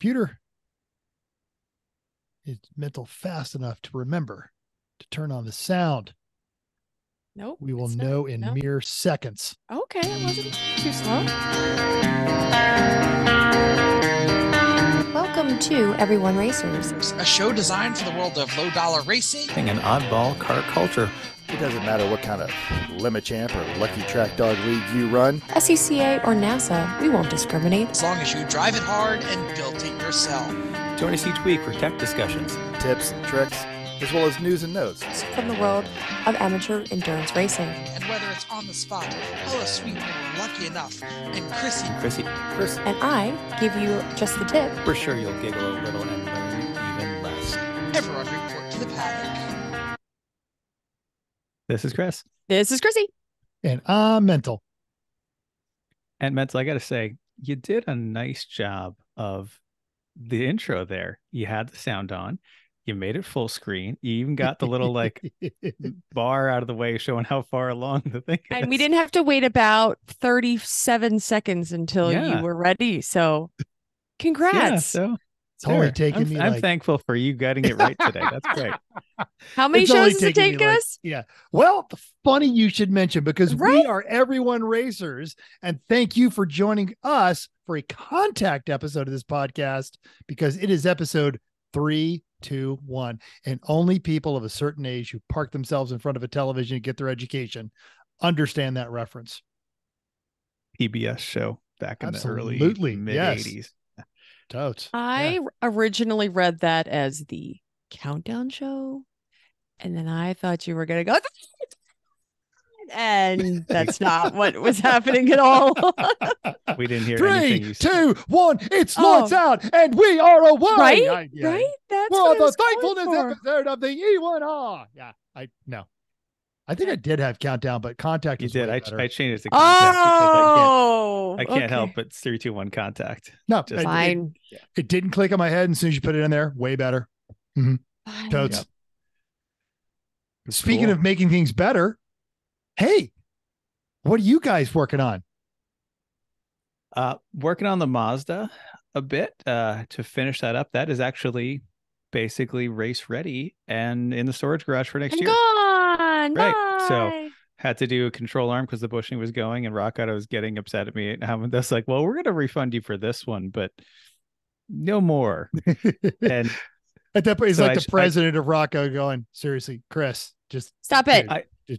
computer. It's mental fast enough to remember to turn on the sound. Nope. We will know in mere seconds. Okay, it wasn't too slow. Welcome to Everyone Racers, a show designed for the world of low-dollar racing and oddball car culture. It doesn't matter what kind of Limichamp or Lucky Track Dog league you run. SCCA or NASA, we won't discriminate. As long as you drive it hard and build it yourself. Join us each week for tech discussions, tips, tricks, as well as news and notes from the world of amateur endurance racing. And whether it's on the spot, Hello Sweet, Lucky Enough, and Chrissy, and I give you just the tip, we're sure you'll giggle a little and learn even less. Everyone report to the paddock. This is Chris. This is Chrissy. And I'm Mental. And Mental, I got to say, you did a nice job of the intro there. You had the sound on. You made it full screen. You even got the little like bar out of the way showing how far along the thing is. And we didn't have to wait about 37 seconds until you were ready. So congrats. Yeah, so it's only taken me. I'm thankful for you getting it right today. That's great. How many shows does it take us? Yeah. Well, funny you should mention, because we are Everyone Racers. And thank you for joining us for a Contact episode of this podcast, because it is episode 321, and only people of a certain age who park themselves in front of a television and get their education understand that reference. PBS show back in the early mid-80s. Yes. Totes. I originally read that as the Countdown show, and then I thought you were going to go, and that's not what was happening at all. We didn't hear anything. 3, 2, 1, it's lights out, and we are away. Right, yeah. Right. That's what the thankfulness episode of the E1R. Yeah, I think I did have Countdown, but Contact. You did. I changed it to Contact. Oh, I can't help but 3, 2, 1 Contact. No, just fine. It didn't click in my head, and as soon as you put it in there, way better. Mm-hmm. Totes. Yep. Speaking of making things better. Hey, what are you guys working on? Working on the Mazda a bit to finish that up. That is actually basically race ready and in the storage garage for next year. Gone. Right. Bye. So had to do a control arm because the bushing was going, and RockAuto was getting upset at me. And I was like, well, we're going to refund you for this one, but no more. And at that point, it's so like the president of RockAuto going, seriously, Chris, just stop it.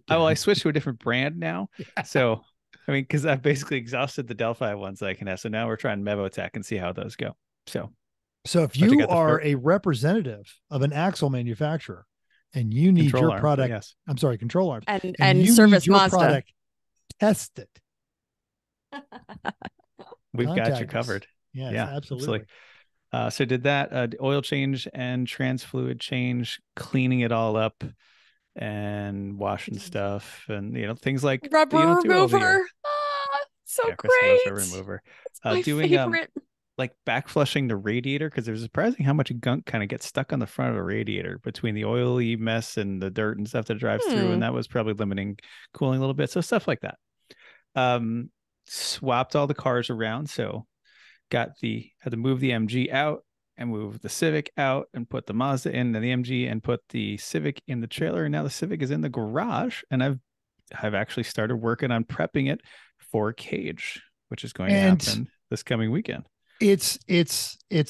I switched to a different brand now. Yeah. So, I mean, because I've basically exhausted the Delphi ones I can have. So now we're trying MevoTech and see how those go. So if you are a representative of an axle manufacturer and you need your product, I'm sorry, control arms, and you service need your Mazda product tested, we've got you covered. Yes, yeah, absolutely. So did that oil change and trans fluid change, cleaning it all up. And washing stuff, and things like rubber remover. Great! Rubber remover. Doing like back flushing the radiator, because it was surprising how much gunk kind of gets stuck on the front of a radiator between the oily mess and the dirt and stuff that drives through, and that was probably limiting cooling a little bit. So stuff like that. Swapped all the cars around, so had to move the MG out. And move the Civic out and put the Mazda in, and the MG, and put the Civic in the trailer. And now the Civic is in the garage, and I've actually started working on prepping it for cage, which is going to happen this coming weekend. It's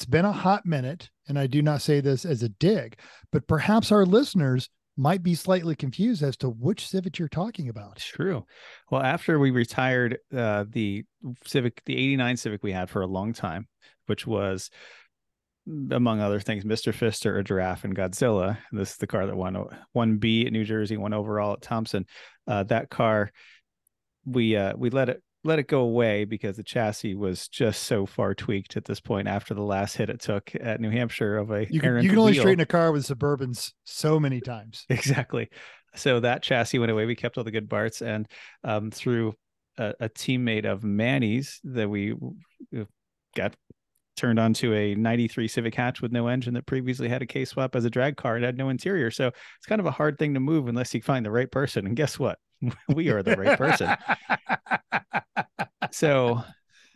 been a hot minute, and I do not say this as a dig, but perhaps our listeners might be slightly confused as to which Civic you're talking about. True. Well, after we retired the Civic, the 89 Civic we had for a long time, which was, among other things, Mr. Fister, a giraffe, and Godzilla. This is the car that won B at New Jersey, won overall at Thompson. That car, we let it go away because the chassis was just so far tweaked at this point after the last hit it took at New Hampshire of a errant. You can only straighten a car with Suburbans so many times. Exactly. So that chassis went away. We kept all the good parts, and through a teammate of Manny's that we got turned onto a 93 Civic hatch with no engine that previously had a K swap as a drag car and had no interior. So it's kind of a hard thing to move unless you find the right person. And guess what? We are the right person. So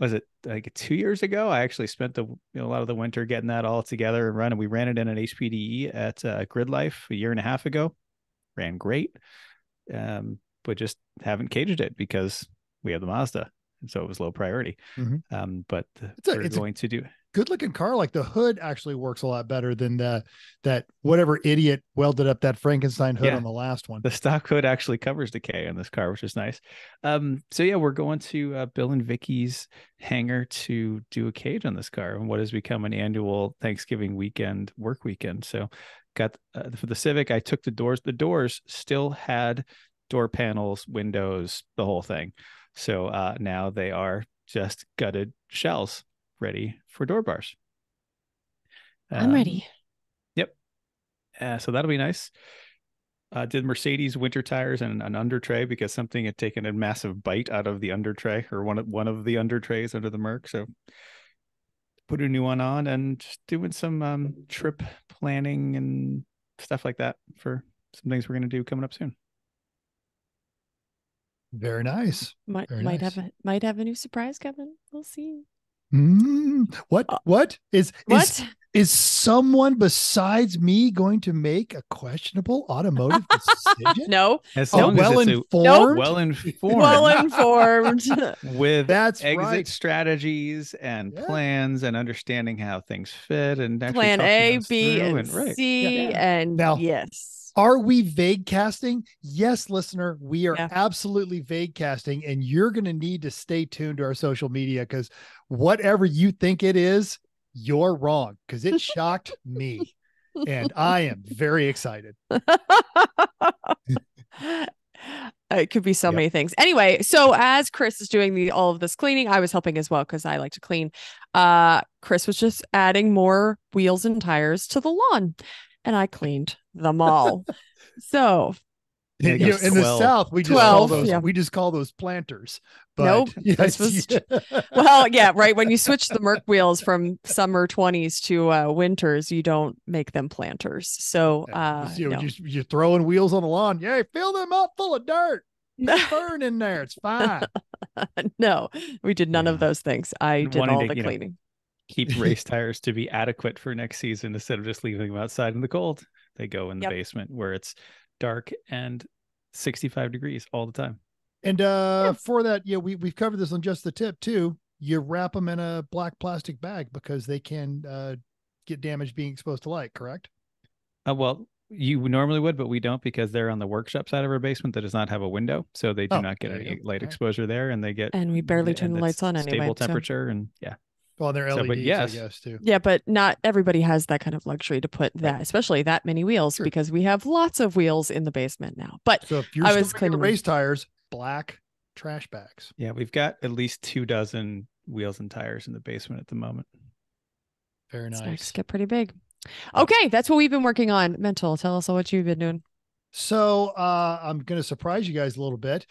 was it like 2 years ago? I actually spent a lot of the winter getting that all together and running. We ran it in an HPDE at GridLife a year and a half ago. Ran great, but just haven't caged it because we have the Mazda, and so it was low priority. Mm-hmm. But we're going to do good looking car. Like the hood actually works a lot better than that whatever idiot welded up that Frankenstein hood on the last one. The stock hood actually covers the K on this car, which is nice. So yeah, we're going to Bill and Vicky's hangar to do a cage on this car and what has become an annual Thanksgiving weekend work weekend. So got for the Civic, I took the doors. The doors still had door panels, windows, the whole thing. So now they are just gutted shells, ready for door bars. I'm ready. Yep. So that'll be nice. Did Mercedes winter tires and an under tray because something had taken a massive bite out of the under tray or one of the under trays under the Merc. So put a new one on and just doing some trip planning and stuff like that for some things we're going to do coming up soon. Very nice. Might have a new surprise, Kevin. We'll see. What is someone besides me going to make a questionable automotive decision? No, well informed with exit strategies and plans and understanding how things fit and plan A, B, and C. And now, yes, are we vague casting? Yes, listener, we are absolutely vague casting, and you're going to need to stay tuned to our social media because whatever you think it is, you're wrong, because it shocked me and I am very excited. It could be so many things. Anyway, so as Chris is doing all of this cleaning, I was helping as well because I like to clean. Chris was just adding more wheels and tires to the lawn and I cleaned them all. So in the South, we just call those planters. But right. When you switch the Merc wheels from summer 20s to winters, you don't make them planters. So you're throwing wheels on the lawn. Yeah, fill them up full of dirt. Burn in there. It's fine. No, we did none of those things. I did all the cleaning. Keep race tires to be adequate for next season instead of just leaving them outside in the cold. They go in the basement where it's dark and 65 degrees all the time. And for that, we've covered this on Just the Tip too. You wrap them in a black plastic bag because they can get damaged being exposed to light, correct? Well, you normally would, but we don't because they're on the workshop side of our basement that does not have a window. So they do not get any light exposure there, and we barely turn the lights on anyway. Stable temperature Well, they're LEDs, I guess, too. Yeah, but not everybody has that kind of luxury to put that, especially that many wheels, because we have lots of wheels in the basement now. But so if you're cleaning race tires, black trash bags. Yeah, we've got at least 24 wheels and tires in the basement at the moment. Very nice. Snacks get pretty big. Okay, that's what we've been working on. Mental, tell us what you've been doing. So I'm going to surprise you guys a little bit.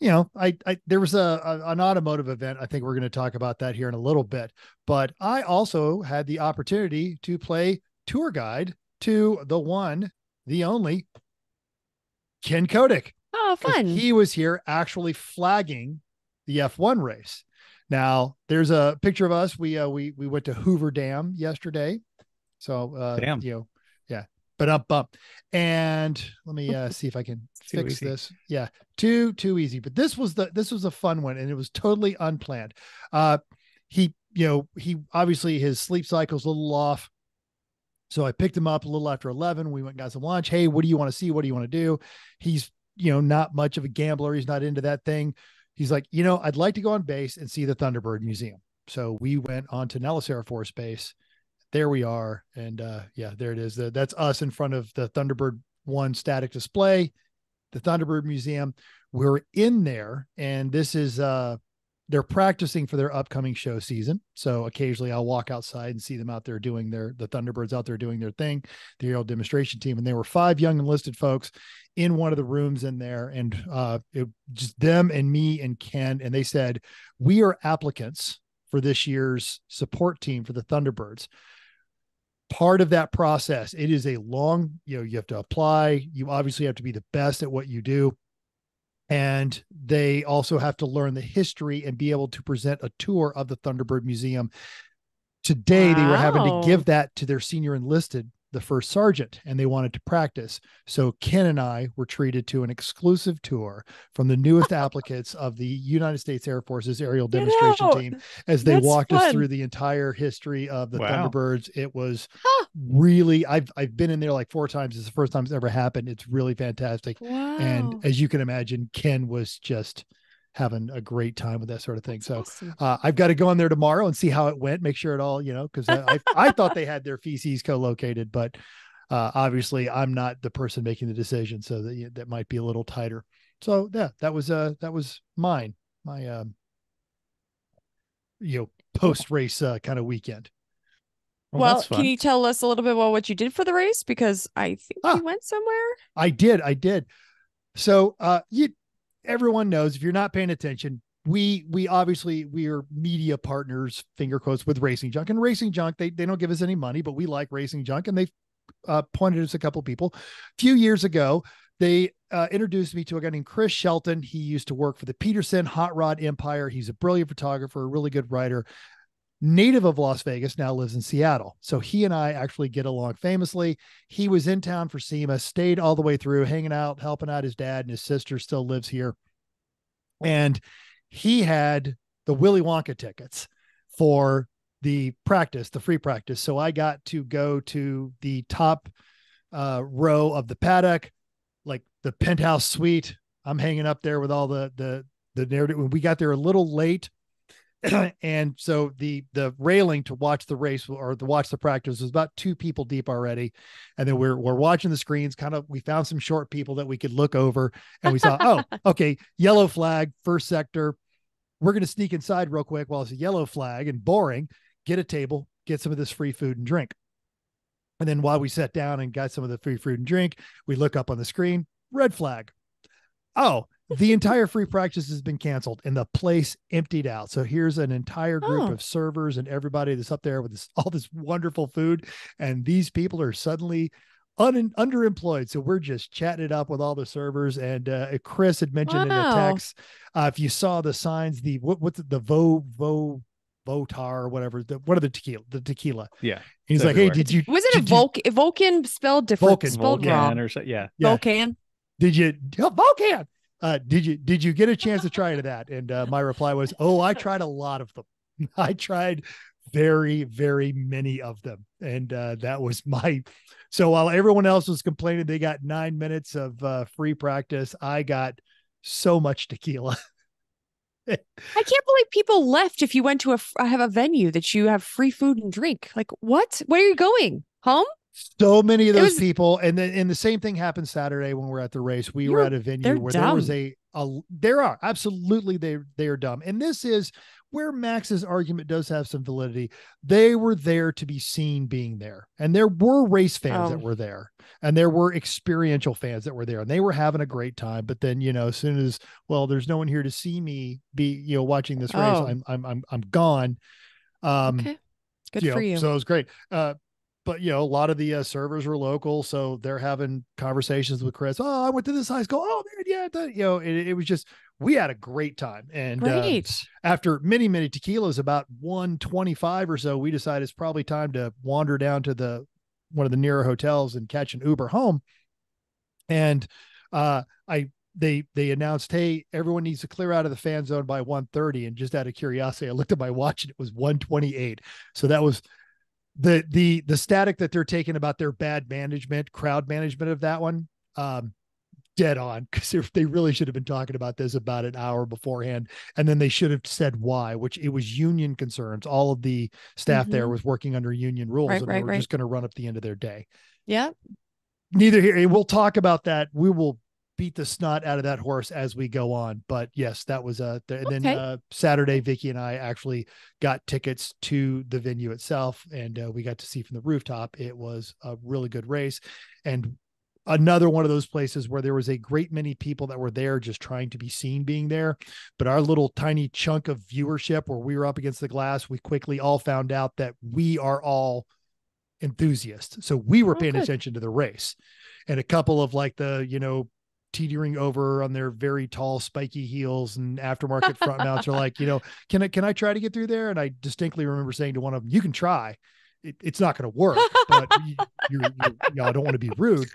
There was an automotive event. I think we're going to talk about that here in a little bit, but I also had the opportunity to play tour guide to the one, the only Ken Kodak. Oh, fun. He was here actually flagging the F1 race. Now there's a picture of us. We went to Hoover Dam yesterday. So, but bump. And let me see if I can fix this. Yeah, too easy. But this was a fun one, and it was totally unplanned. He obviously his sleep cycle's a little off, so I picked him up a little after 11. We went and got some lunch. Hey, what do you want to see? What do you want to do? He's not much of a gambler. He's not into that thing. He's like, I'd like to go on base and see the Thunderbird Museum. So we went on to Nellis Air Force Base. There we are. And there it is. That's us in front of the Thunderbird 1 static display, the Thunderbird Museum. We're in there, and this is they're practicing for their upcoming show season. So occasionally I'll walk outside and see them out there doing the Thunderbirds out there doing their thing, the aerial demonstration team. And there were 5 young enlisted folks in one of the rooms in there. And it just them and me and Ken. And they said, we are applicants for this year's support team for the Thunderbirds. Part of that process, it is a long, you have to apply. You obviously have to be the best at what you do. And they also have to learn the history and be able to present a tour of the Thunderbird Museum. Today, wow. They were having to give that to their senior enlisted, the first sergeant, and they wanted to practice. So Ken and I were treated to an exclusive tour from the newest applicants of the United States Air Force's aerial demonstration team as they walked us through the entire history of the Thunderbirds. It was really, I've been in there like 4 times. It's the first time it's ever happened. It's really fantastic. Wow. And as you can imagine, Ken was just having a great time with that sort of thing. That's so awesome. I've got to go in there tomorrow and see how it went, make sure it all, you know, because I thought they had their feces co-located, but obviously I'm not the person making the decision. So that might be a little tighter. So yeah, that was mine, my, you know, post-race kind of weekend. Well, can you tell us a little bit about what you did for the race? Because I think you went somewhere. I did. So everyone knows, if you're not paying attention, we are media partners, finger quotes, with Racing Junk. And Racing Junk, they don't give us any money, but we like Racing Junk. And they've pointed us a couple people. A few years ago, they introduced me to a guy named Chris Shelton. He used to work for the Peterson Hot Rod Empire. He's a brilliant photographer, a really good writer, native of Las Vegas, now lives in Seattle. So he and I actually get along famously. He was in town for SEMA, stayed all the way through, hanging out, helping out his dad, and his sister still lives here. And he had the Willy Wonka tickets for the free practice. So I got to go to the top row of the paddock, like the penthouse suite. I'm hanging up there with all the narrative. When we got there a little late, and so the railing to watch the race or to watch the practice was about 2 people deep already. And then we're watching the screens, we found some short people that we could look over, and we saw, okay, yellow flag, first sector. We're going to sneak inside real quick while it's a yellow flag and boring, get a table, get some of this free food and drink. And then while we sat down and got some of the free food and drink, we look up on the screen, red flag. Oh, the entire free practice has been canceled and the place emptied out. So here's an entire group of servers and everybody that's up there with all this wonderful food. And these people are suddenly underemployed. So we're just chatting it up with all the servers. And Chris had mentioned in a text, if you saw the signs, the Votar or whatever, what are the tequila? Yeah. He's like, everywhere. Hey, Vulcan spelled different? Vulcan wrong. Or so, yeah. Vulcan. Vulcan. Did you get a chance to try to that? And my reply was, I tried a lot of them. I tried very, very many of them. And that was so while everyone else was complaining, they got 9 minutes of free practice. I got so much tequila. I can't believe people left. If you went to a venue that you have free food and drink, like what? Where are you going? Home? So many of those people. And then, the same thing happened Saturday when we were at the race. We were at a venue where dumb. There was absolutely they are dumb. And this is where Max's argument does have some validity. They were there to be seen being there. And there were race fans that were there, and there were experiential fans that were there, and they were having a great time. But then, you know, as soon as, there's no one here to see me watching this race, I'm gone. Okay. Good for you. So it was great. But, a lot of the servers were local, so they're having conversations with Chris. I went to this high school. It was just, we had a great time. And after many, many tequilas, about 1:25 or so, we decided it's probably time to wander down to one of the nearer hotels and catch an Uber home. And they announced, hey, everyone needs to clear out of the fan zone by 1:30. And just out of curiosity, I looked at my watch and it was 1:28. So that was the static that they're taking about their bad management, crowd management of that one, dead on, because they really should have been talking about this about an hour beforehand. And then they should have said why, which it was union concerns. All of the staff there was working under union rules, and they were just going to run up the end of their day. Yeah. Neither here. We'll talk about that. We will beat the snot out of that horse as we go on. But yes, that was then Saturday, Vicky and I actually got tickets to the venue itself, and we got to see from the rooftop. It was a really good race, and another one of those places where there was a great many people that were there just trying to be seen being there. But our little tiny chunk of viewership where we were up against the glass, we quickly all found out that we are all enthusiasts. So we were paying attention to the race, and a couple of like the teetering over on their very tall spiky heels and aftermarket front mounts are like, you know, can I try to get through there? And I distinctly remember saying to one of them, you can try. It's not going to work, but you know, I don't want to be rude.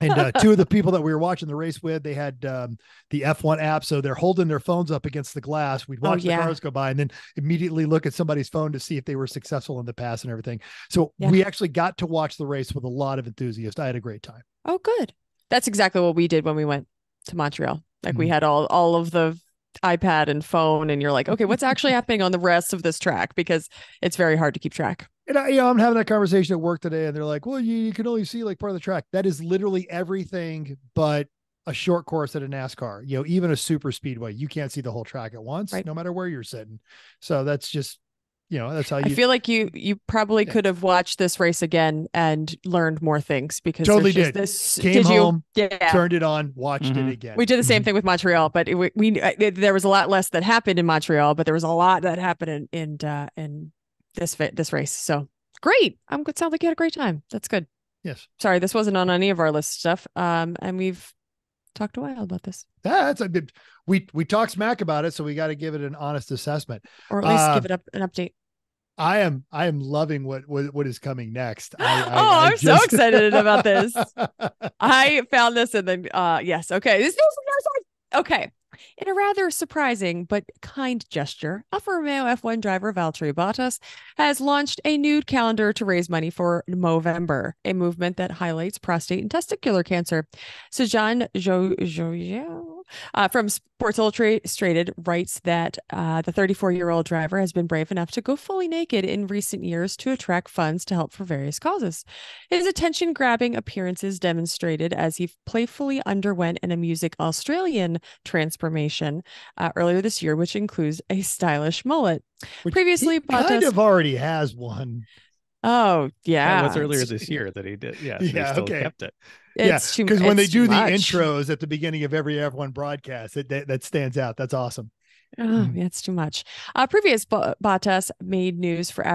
And two of the people that we were watching the race with, they had the F1 app. So they're holding their phones up against the glass. We'd watch the cars go by and then immediately look at somebody's phone to see if they were successful in the pass and everything. So we actually got to watch the race with a lot of enthusiasts. I had a great time. Oh, good. That's exactly what we did when we went to Montreal. Like we had all of the iPad and phone, and you're like, okay, what's actually happening on the rest of this track? Because it's very hard to keep track. And I, you know, I'm having that conversation at work today, and they're like, well, you can only see like part of the track. That is literally everything but a short course at a NASCAR, you know, even a super speedway. You can't see the whole track at once, no matter where you're sitting. So that's just, you know, that's how you, I feel like you probably could have watched this race again and learned more things, because totally did. This, came did home, you, turned it on, watched it again. We did the same thing with Montreal, but there was a lot less that happened in Montreal, but there was a lot that happened in this race. So great. It sounds like you had a great time. That's good. Yes. Sorry, this wasn't on any of our list stuff. And we've talked a while about this. That's a good. We talked smack about it, so we got to give it an honest assessment, or at least give it an update. I am loving what is coming next. I'm so excited about this. I found this, and then yes, okay. This is okay. In a rather surprising but kind gesture, Alfa Romeo F1 driver Valtteri Bottas has launched a nude calendar to raise money for Movember, a movement that highlights prostate and testicular cancer. Sejan Jojo from Sports Illustrated writes that the 34-year-old driver has been brave enough to go fully naked in recent years to attract funds to help for various causes. His attention-grabbing appearances demonstrated as he playfully underwent an amusing Australian transformation earlier this year, which includes a stylish mullet. Which previously, Bottas kind of already has one. Oh, yeah. That was earlier this year that he did. Yeah. So he still kept it. It's because when they do the intros at the beginning of every F1 broadcast, that stands out. That's awesome. Oh, that's too much. Previous Bottas made news for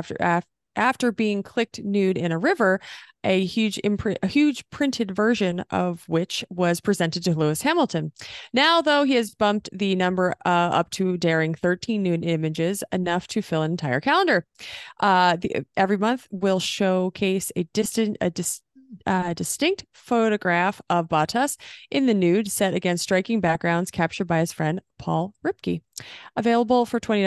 after being clicked nude in a river, a huge printed version of which was presented to Lewis Hamilton. Now, though, he has bumped the number up to daring 13 nude images, enough to fill an entire calendar. Every month will showcase a distinct photograph of Bottas in the nude set against striking backgrounds captured by his friend Paul Ripke. Available for $20,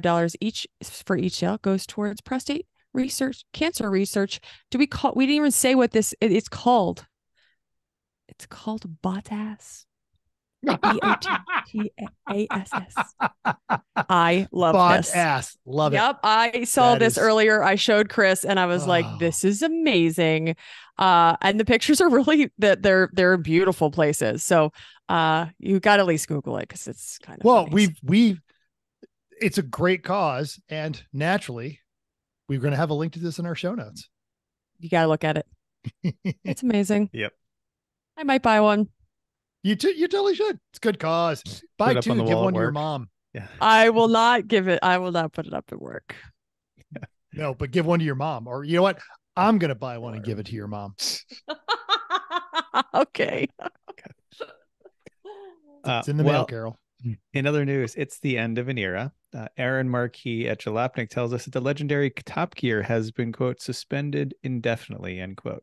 $5 each for each sale, goes towards prostate research, cancer research. We didn't even say what this it's called. It's called Bottas. B-O-T-T-A-S-S. I love this. Bottas. Love it. Yep. I saw this earlier. I showed Chris and I was like, this is amazing. And the pictures are really that they're beautiful places. So you got to at least Google it, because it's kind of nice. It's a great cause, and naturally we're going to have a link to this in our show notes. You got to look at it. It's amazing. Yep. I might buy one. You too. You totally should. It's a good cause. Buy two and give one to your mom. Yeah. I will not give it. I will not put it up at work. Yeah. No, but give one to your mom, or you know what? I'm going to buy one and give it to your mom. Okay. It's in the mail, Carol. In other news, it's the end of an era. Aaron Marquis at Jalopnik tells us that the legendary Top Gear has been, quote, suspended indefinitely, end quote.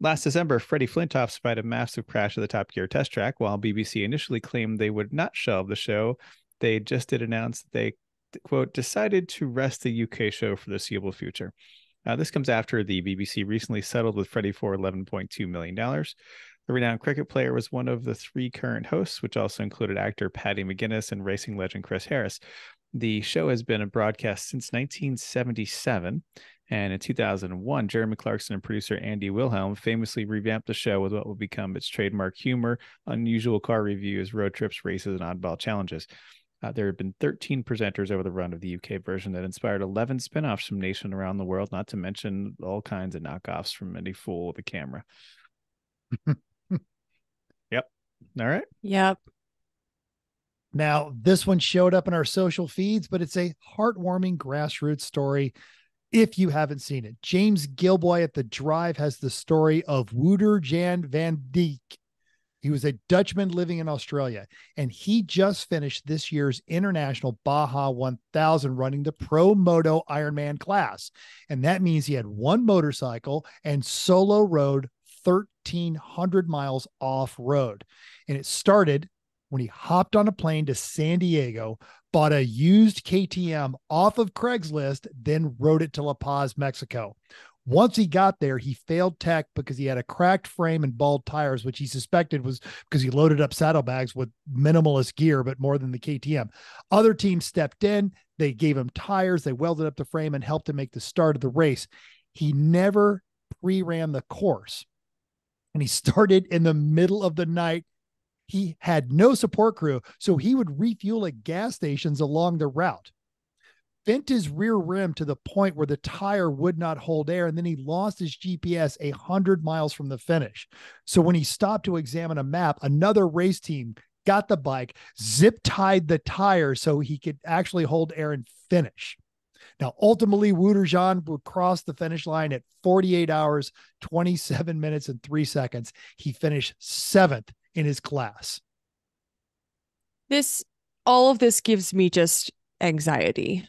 Last December, Freddie Flintoff spied a massive crash of the Top Gear test track. While BBC initially claimed they would not shelve the show, they just did announce that they, quote, decided to rest the UK show for the foreseeable future. This comes after the BBC recently settled with Freddie for $11.2 million. The renowned cricket player was one of the three current hosts, which also included actor Paddy McGuinness and racing legend Chris Harris. The show has been a broadcast since 1977. And in 2001, Jeremy Clarkson and producer Andy Wilhelm famously revamped the show with what would become its trademark humor, unusual car reviews, road trips, races, and oddball challenges. There have been 13 presenters over the run of the UK version that inspired 11 spinoffs from nations around the world, not to mention all kinds of knockoffs from any fool with a camera. Yep. All right. Yep. Now, this one showed up in our social feeds, but it's a heartwarming grassroots story. If you haven't seen it, James Gilboy at The Drive has the story of Wouter Jan Van Dijk, He was a Dutchman living in Australia, and he just finished this year's International Baja 1000 running the Pro Moto Ironman class. And that means he had one motorcycle and solo rode 1,300 miles off road. And it started when he hopped on a plane to San Diego, bought a used KTM off of Craigslist, then rode it to La Paz, Mexico. Once he got there, he failed tech because he had a cracked frame and bald tires, which he suspected was because he loaded up saddlebags with minimalist gear, but more than the KTM. Other teams stepped in. They gave him tires. They welded up the frame and helped him make the start of the race. He never pre-ran the course, and he started in the middle of the night. He had no support crew, so he would refuel at gas stations along the route. Bent his rear rim to the point where the tire would not hold air, and then he lost his GPS 100 miles from the finish. So when he stopped to examine a map, another race team got the bike, zip-tied the tire so he could actually hold air and finish. Now, ultimately, Wouter Jan would cross the finish line at 48 hours, 27 minutes, and 3 seconds. He finished 7th in his class. All of this gives me just anxiety.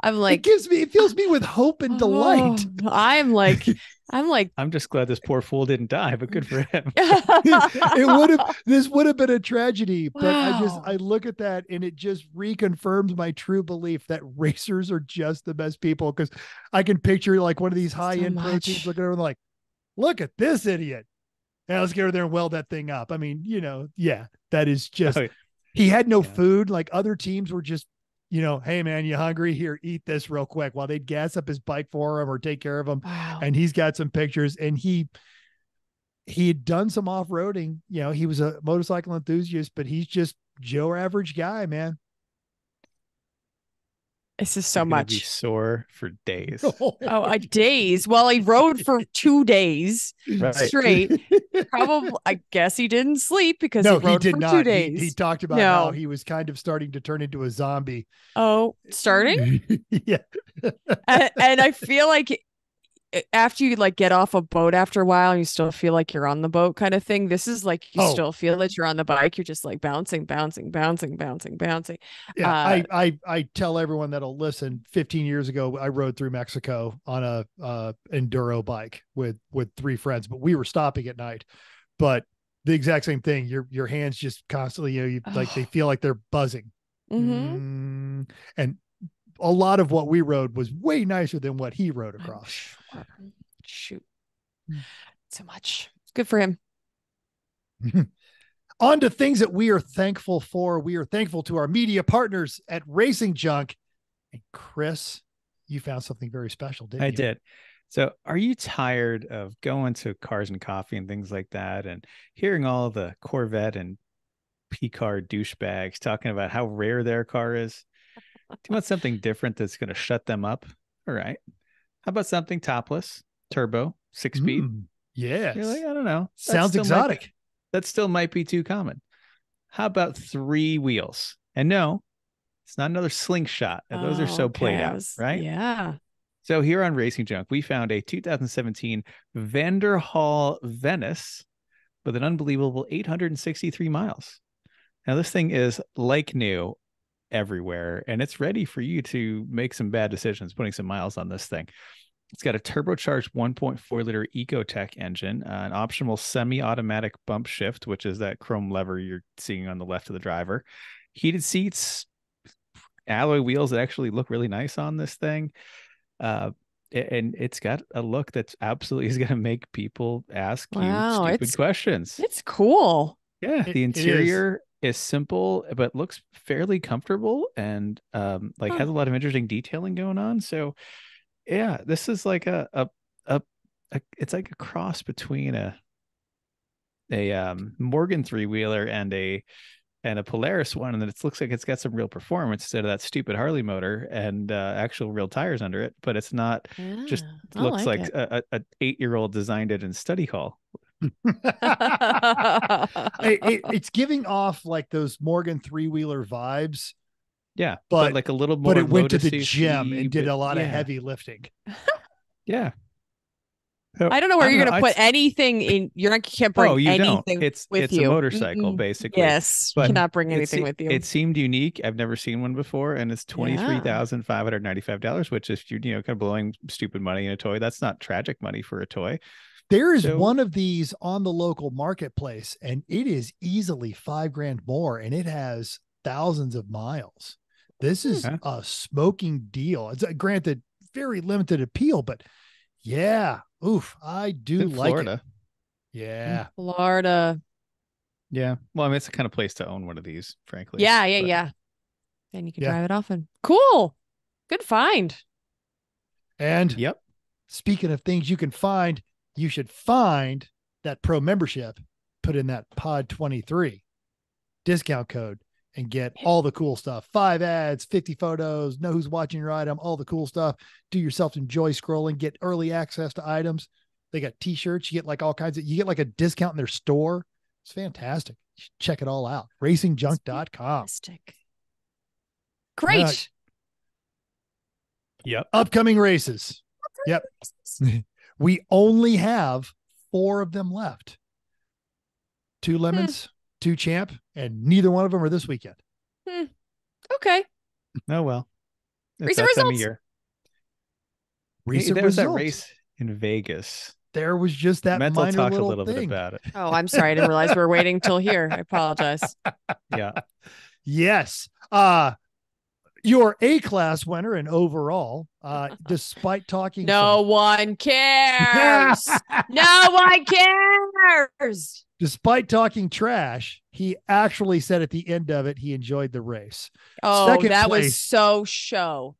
I'm like, it fills me with hope and delight. I'm just glad this poor fool didn't die, but good for him. This would have been a tragedy, but wow. I look at that and it just reconfirms my true belief that racers are just the best people. Cause I can picture like one of these high-end proteins looking over and like, look at this idiot. Now let's get over there and weld that thing up. I mean, that is just, he had no food. Like other teams were just, hey man, you hungry? Here, eat this real quick while they'd gas up his bike for him or take care of him. Wow. And he's got some pictures, and he had done some off-roading. He was a motorcycle enthusiast, but he's just Joe average guy, man. This is so much. Be sore for days. Days. Well, he rode for 2 days straight. Probably, I guess he didn't sleep because he rode for 2 days. He talked about how he was kind of starting to turn into a zombie. Oh, starting? Yeah. and I feel like after you get off a boat after a while, and you still feel like you're on the boat kind of thing. This is like, you still feel that you're on the bike. You're just like bouncing. Yeah, I tell everyone that'll listen, 15 years ago, I rode through Mexico on a enduro bike with 3 friends, but we were stopping at night, but the exact same thing. Your hands just constantly, they feel like they're buzzing. Mm-hmm. And a lot of what we rode was way nicer than what he rode across. Sure. Shoot. So much. Good for him. On to things that we are thankful for. We are thankful to our media partners at Racing Junk. And Chris, you found something very special, didn't you? I did. So are you tired of going to Cars and Coffee and things like that and hearing all the Corvette and P-Car douchebags talking about how rare their car is? Do you want something different that's going to shut them up? All right. How about something topless, turbo, 6-speed? Yes. You're like, I don't know. Sounds exotic. That still might be too common. How about 3 wheels? And no, it's not another slingshot. Those are so played out, right? Yeah. So here on Racing Junk, we found a 2017 Vanderhall Venice with an unbelievable 863 miles. Now, this thing is like new everywhere, and it's ready for you to make some bad decisions putting some miles on this thing. It's got a turbocharged 1.4 liter Ecotec engine, an optional semi-automatic bump shift, which is that chrome lever you're seeing on the left of the driver, heated seats, alloy wheels that actually look really nice on this thing, and it's got a look that's absolutely is going to make people ask you stupid questions. It's cool. Yeah, the interior is simple, but looks fairly comfortable, and has a lot of interesting detailing going on. So yeah, this is like a it's like a cross between a Morgan 3-wheeler and a Polaris one, and it looks like it's got some real performance instead of that stupid Harley motor and actual real tires under it, but it's not just looks like an 8-year-old designed it in study hall. It's giving off like those Morgan 3-wheeler vibes, but like a little more, but it went to the gym and did a lot of heavy lifting. yeah I don't know where you're going to put anything in. You're not, you can't bring anything with it's you. It's a motorcycle, basically. Yes, but you cannot bring anything with you. It seemed unique. I've never seen one before, and it's $23,595, which is, you know, kind of blowing stupid money in a toy. That's not tragic money for a toy. There is one of these on the local marketplace, and it is easily $5 grand more, and it has thousands of miles. This is a smoking deal. It's granted very limited appeal, but yeah. Oof, I do like Florida. It. Yeah. Florida. Yeah. Well, I mean, it's the kind of place to own one of these, frankly. Yeah, yeah, but... yeah. And you can drive it often. Cool. Good find. And speaking of things you can find, you should find that pro membership, put in that pod23 discount code and get all the cool stuff. 5 ads, 50 photos, know who's watching your item, all the cool stuff. Do yourself some joy scrolling, get early access to items. They got t-shirts, you get like all kinds of, you get like a discount in their store. It's fantastic. You should check it all out. RacingJunk.com. Great. Yep. Upcoming races. Yep. We only have 4 of them left. 2 Lemons. 2 Champ, and neither one of them are this weekend. Okay. Oh, well. It's that time of year. Recent results. There was that race in Vegas. There was just that minor little thing. Mental talked a little bit about it. Oh, I'm sorry. I didn't realize we were waiting till here. I apologize. Yeah. Yes. Your A-class winner and overall, despite talking. No one cares. Despite talking trash, he actually said at the end of it, he enjoyed the race. Oh, Second place was so show.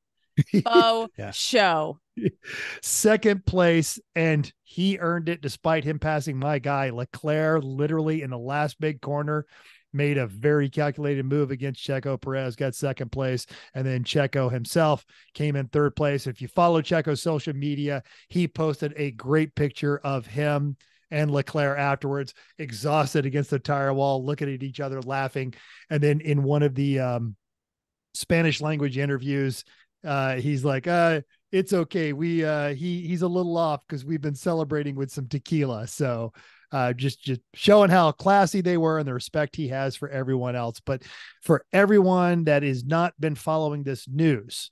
Second place, and he earned it despite him passing my guy, Leclerc, literally in the last big corner, made a very calculated move against Checo Perez, got second place, and then Checo himself came in third place. If you follow Checo's social media, he posted a great picture of him and Leclerc afterwards, exhausted against the tire wall, looking at each other, laughing. And then in one of the Spanish language interviews, he's like, it's okay. We he's a little off because we've been celebrating with some tequila. So just showing how classy they were and the respect he has for everyone else. But for everyone that has not been following this news,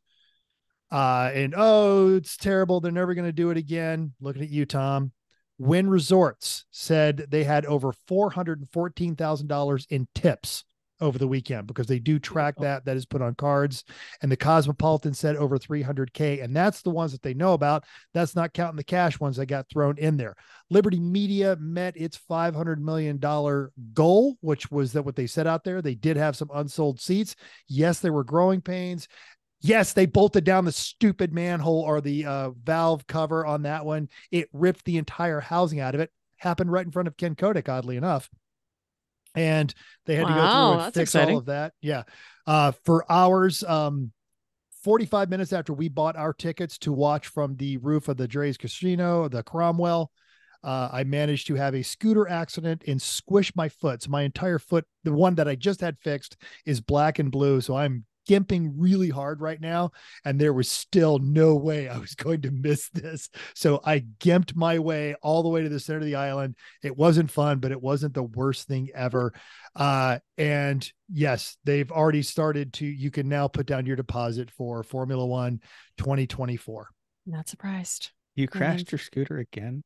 and it's terrible, they're never going to do it again. Looking at you, Tom. Wynn Resorts said they had over $414,000 in tips over the weekend because they do track that is put on cards. And the Cosmopolitan said over $300K. And that's the ones that they know about. That's not counting the cash ones that got thrown in there. Liberty Media met its $500 million goal, which was that what they set out there. They did have some unsold seats. Yes, there were growing pains. Yes, they bolted down the stupid manhole or the valve cover on that one. It ripped the entire housing out of it. Happened right in front of Ken Kodak, oddly enough. And they had to go through and fix all of that. Yeah. For hours, 45 minutes after we bought our tickets to watch from the roof of the Dre's Casino, the Cromwell, I managed to have a scooter accident and squish my foot. So my entire foot, the one that I just had fixed, is black and blue. So I'm gimping really hard right now, and there was still no way I was going to miss this. So I gimped my way all the way to the center of the island. It wasn't fun, but it wasn't the worst thing ever. And yes, they've already started to, you can now put down your deposit for Formula One 2024. Not surprised. You crashed your scooter again?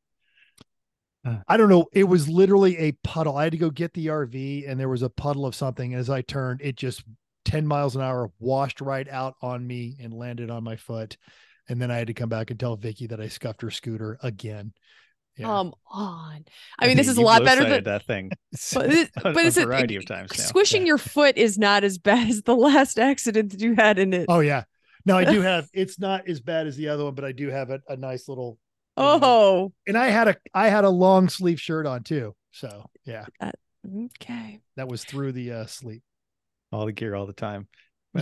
I don't know. It was literally a puddle. I had to go get the RV, and there was a puddle of something. As I turned, it just 10 miles an hour washed right out on me and landed on my foot. And then I had to come back and tell Vicky that I scuffed her scooter again. Yeah. Come on. I mean, this is a lot better than that thing. But a variety of times now. Squishing your foot is not as bad as the last accident that you had in it. Oh yeah. No, I do have, it's not as bad as the other one, but I do have a nice little, and I had a long sleeve shirt on too. So yeah. Okay. That was through the sleep. All the gear all the time.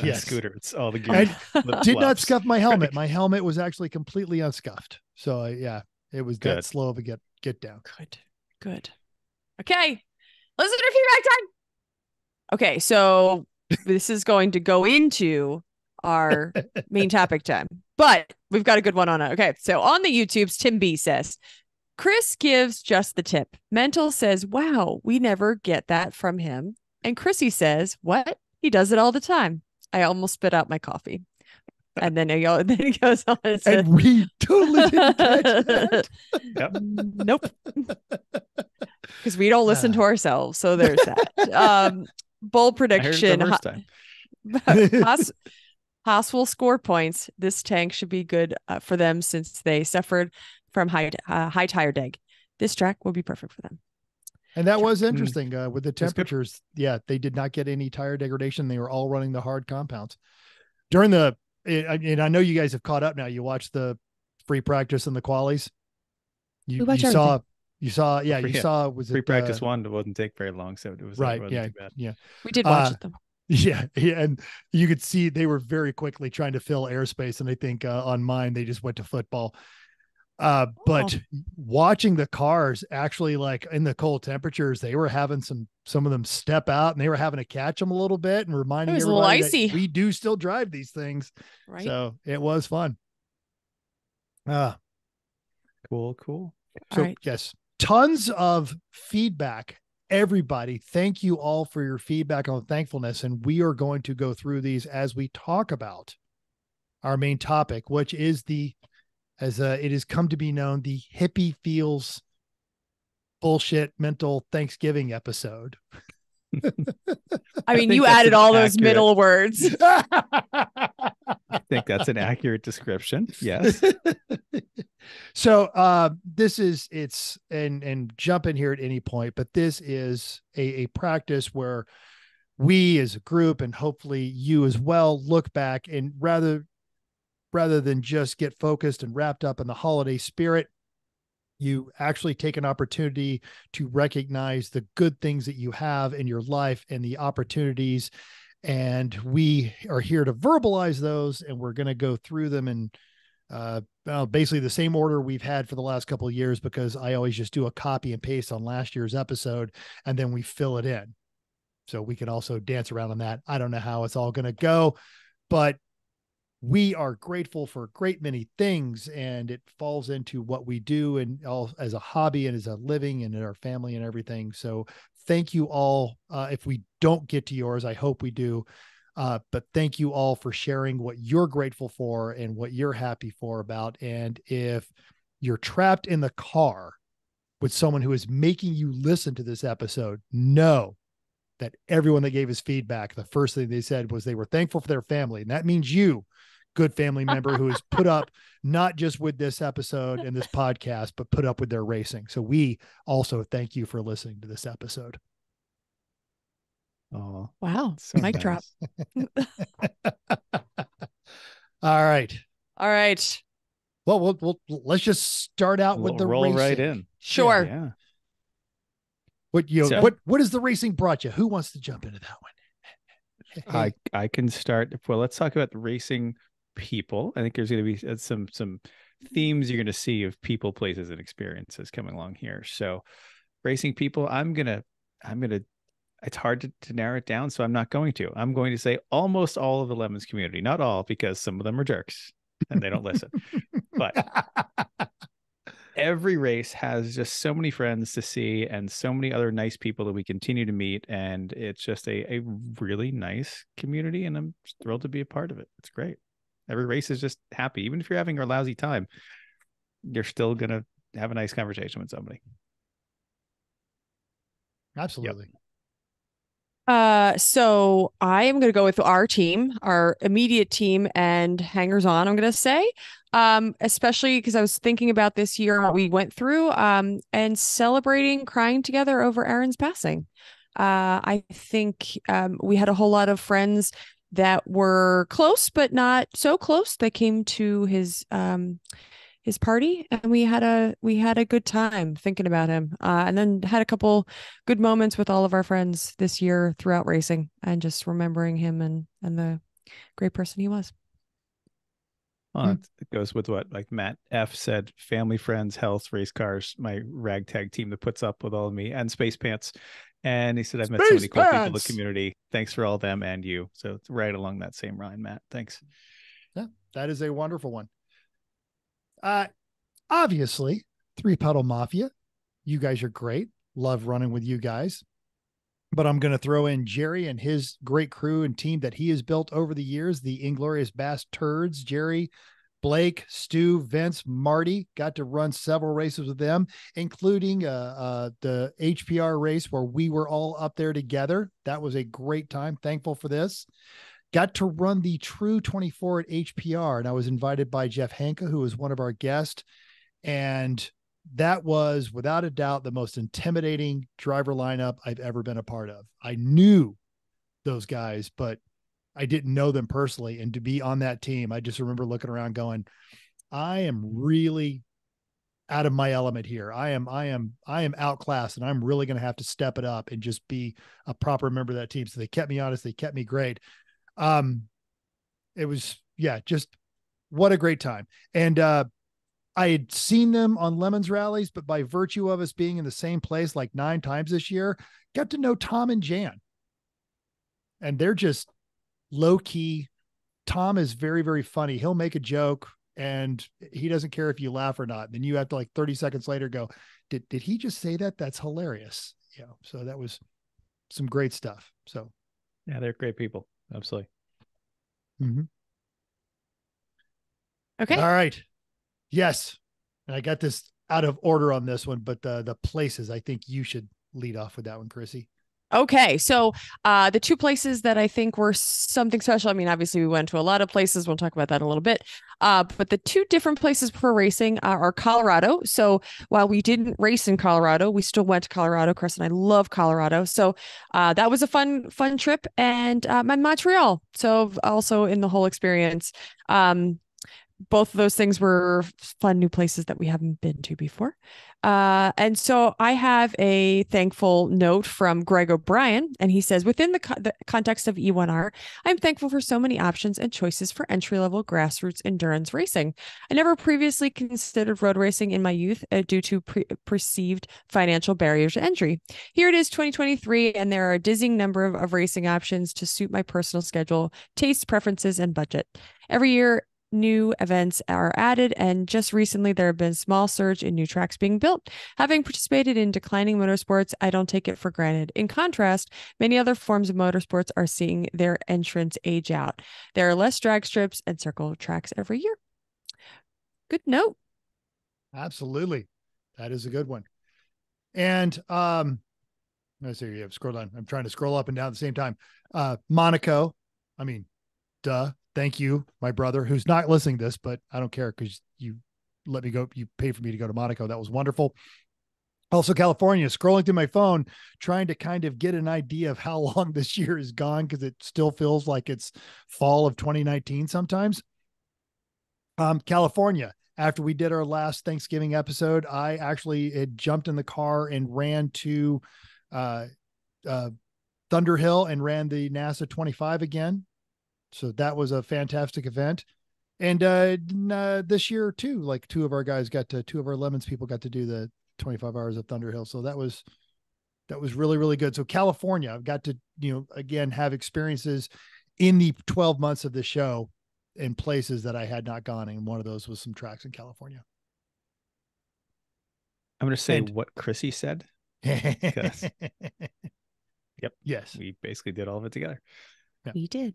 Yes. Scooter. It's all the gear. I did not scuff my helmet. My helmet was actually completely unscuffed. So yeah, it was that slow of a get down. Good. Okay. Listener feedback time. Okay. So this is going to go into our main topic time, but we've got a good one on it. Okay. So on the YouTubes, Tim B says, Chris gives just the tip. Mental says, wow, we never get that from him. And Chrissy says, what? He does it all the time. I almost spit out my coffee. And then he goes on. And we totally didn't catch that. Yep. Nope. Because we don't listen to ourselves. So there's that. Bold prediction. Haas will score points. This tank should be good for them since they suffered from high tire deg. This track will be perfect for them. And that was interesting with the temperatures. Yeah, they did not get any tire degradation. They were all running the hard compounds during the. And I know you guys have caught up now. You watched the free practice and the qualies. You saw. Was free practice one didn't take very long, so it was right. Yeah, too bad. Yeah. We did watch it though. Yeah, and you could see they were very quickly trying to fill airspace, and I think on mine they just went to football. But watching the cars actually, like in the cold temperatures, they were having some of them step out, and they were having to catch them a little bit and reminding everybody that we do still drive these things. Right. So it was fun. Cool. So right. Yes, tons of feedback. Everybody, thank you all for your feedback on thankfulness. And we are going to go through these as we talk about our main topic, which is it has come to be known, the hippie feels bullshit mental Thanksgiving episode. I mean, you added all those middle words. I think that's an accurate description. Yes. So this is jump in here at any point, but this is a practice where we as a group, and hopefully you as well, look back and rather than just get focused and wrapped up in the holiday spirit, you actually take an opportunity to recognize the good things that you have in your life and the opportunities. And we are here to verbalize those, and we're going to go through them in basically the same order we've had for the last couple of years, because I always just do a copy and paste on last year's episode, and then we fill it in. So we can also dance around on that. I don't know how it's all going to go, but we are grateful for a great many things, and it falls into what we do and all as a hobby and as a living and in our family and everything. So thank you all. If we don't get to yours, I hope we do. But thank you all for sharing what you're grateful for and what you're happy for about. And if you're trapped in the car with someone who is making you listen to this episode, know that everyone that gave us feedback, the first thing they said was they were thankful for their family. And that means you, good family member who has put up not just with this episode and this podcast, but put up with their racing. So we also thank you for listening to this episode. Oh, wow. So mic drop. All right. Well, let's just start out with the racing. Roll right in. Sure. Yeah. What is the racing brought you? Who wants to jump into that one? I can start. Well, let's talk about the racing people. I think there's going to be some themes you're going to see of people, places, and experiences coming along here. So, racing people, I'm gonna. It's hard to narrow it down, so I'm not going to. I'm going to say almost all of the Lemons community, not all, because some of them are jerks and they don't listen, but. Every race has just so many friends to see and so many other nice people that we continue to meet. And it's just a really nice community, and I'm thrilled to be a part of it. It's great. Every race is just happy. Even if you're having a lousy time, you're still going to have a nice conversation with somebody. Absolutely. Yep. So I am going to go with our team, our immediate team and hangers on, I'm going to say. Especially because I was thinking about this year, what we went through, and celebrating, crying together over Aaron's passing. I think, we had a whole lot of friends that were close, but not so close, that came to his party, and we had a good time thinking about him, and then had a couple good moments with all of our friends this year throughout racing, and just remembering him and the great person he was. It goes with what like Matt F said: family, friends, health, race cars, my ragtag team that puts up with all of me, and Space Pants. And he said, I've met so many cool people in the community. Thanks for all them and you. So it's right along that same line, Matt. Thanks. Yeah, that is a wonderful one. Obviously, Three Pedal Mafia. You guys are great. Love running with you guys. But I'm going to throw in Jerry and his great crew and team that he has built over the years, the Inglorious Bass Turds, Jerry, Blake, Stu, Vince, Marty. Got to run several races with them, including the HPR race where we were all up there together. That was a great time. Thankful for this. Got to run the True 24 at HPR, and I was invited by Jeff Hanka, who was one of our guests, and that was, without a doubt, the most intimidating driver lineup I've ever been a part of. I knew those guys, but I didn't know them personally, and to be on that team, I just remember looking around going, I am really out of my element here. I am outclassed, and I'm really going to have to step it up and just be a proper member of that team. So they kept me honest. They kept me great. It was, yeah, just what a great time. And, I had seen them on Lemons rallies, but by virtue of us being in the same place like 9 times this year, got to know Tom and Jan, and they're just low key. Tom is very, very funny. He'll make a joke and he doesn't care if you laugh or not. Then you have to, like, 30 seconds later go, did he just say that? That's hilarious. You know, so that was some great stuff. So yeah, they're great people. Absolutely. Mm-hmm. Okay. All right. Yes. And I got this out of order on this one, but the places, I think you should lead off with that one, Chrissy. Okay. So the two places that I think were something special. I mean, obviously we went to a lot of places. We'll talk about that in a little bit. But the two different places for racing are Colorado. So while we didn't race in Colorado, we still went to Colorado. Chris and I love Colorado. So that was a fun trip. And Montreal. So also in the whole experience, both of those things were fun new places that we haven't been to before. And so I have a thankful note from Greg O'Brien, and he says, within the context of E1R, I'm thankful for so many options and choices for entry-level grassroots endurance racing. I never previously considered road racing in my youth due to perceived financial barriers to entry. Here it is 2023, and there are a dizzying number of racing options to suit my personal schedule, taste, preferences, and budget. Every year, new events are added, and just recently there have been a small surge in new tracks being built. Having participated in declining motorsports, I don't take it for granted. In contrast, many other forms of motorsports are seeing their entrants age out. There are less drag strips and circle tracks every year. Good note. Absolutely. That is a good one. And let's see, yeah, scroll down. I'm trying to scroll up and down at the same time. Monaco. I mean, duh. Thank you, my brother, who's not listening to this, but I don't care because you let me go. You paid for me to go to Monaco. That was wonderful. Also, California, scrolling through my phone, trying to kind of get an idea of how long this year is gone because it still feels like it's fall of 2019 sometimes. California, after we did our last Thanksgiving episode, I actually had jumped in the car and ran to Thunderhill and ran the NASA 25 again. So that was a fantastic event. And this year too, like two of our Lemons people got to do the 24 hours of Thunderhill. So that was really, really good. So California, I've got to, again, have experiences in the 12 months of the show in places that I had not gone. And one of those was some tracks in California. I'm going to say what Chrissy said. Yep. Yes. We basically did all of it together. Yeah. We did.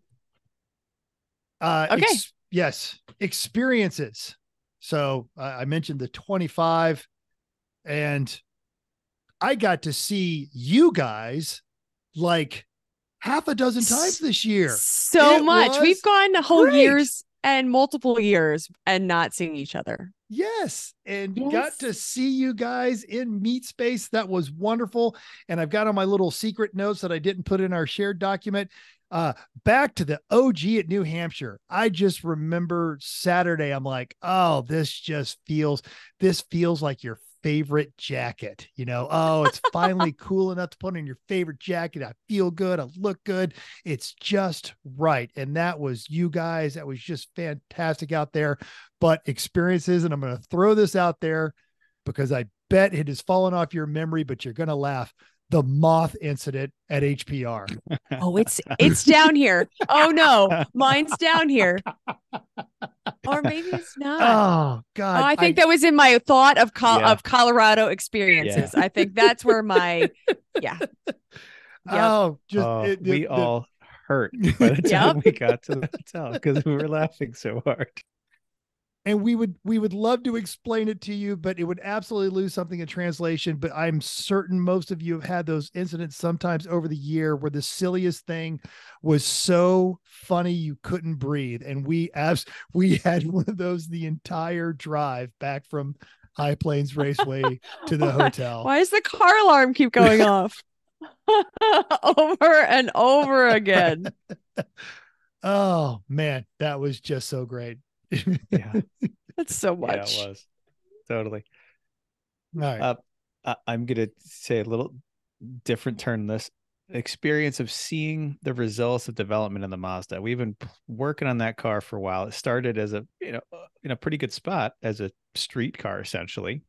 Okay. Yes. Experiences. So I mentioned the 25, and I got to see you guys like half a dozen times this year. So much. We've gone whole years and multiple years and not seeing each other. Yes. And got to see you guys in Meet Space. That was wonderful. And I've got on my little secret notes that I didn't put in our shared document. Back to the OG at New Hampshire. I just remember Saturday. I'm like, oh, this feels like your favorite jacket. Oh, it's finally cool enough to put on your favorite jacket. I feel good. I look good. It's just right. And that was you guys. That was just fantastic out there, but experiences. And I'm going to throw this out there because I bet it has fallen off your memory, but you're going to laugh. the moth incident at HPR. Oh, it's down here. Oh no, mine's down here. Or maybe it's not. Oh God. Oh, I think that was in my thought of Colorado experiences. Yeah. I think that's where my, yeah. Yep. Oh, just we all hurt by the time we got to the hotel because we were laughing so hard. And we would love to explain it to you, but it would absolutely lose something in translation. But I'm certain most of you have had those incidents sometimes over the year where the silliest thing was so funny you couldn't breathe. And we had one of those the entire drive back from High Plains Raceway to the hotel. Why does the car alarm keep going off over and over again? Oh, man, that was just so great. Yeah, that's so much. Yeah, it was totally. All right. I'm gonna say a little different turn. This experience of seeing the results of development in the Mazda. We've been working on that car for a while. It started as a in a pretty good spot as a street car essentially,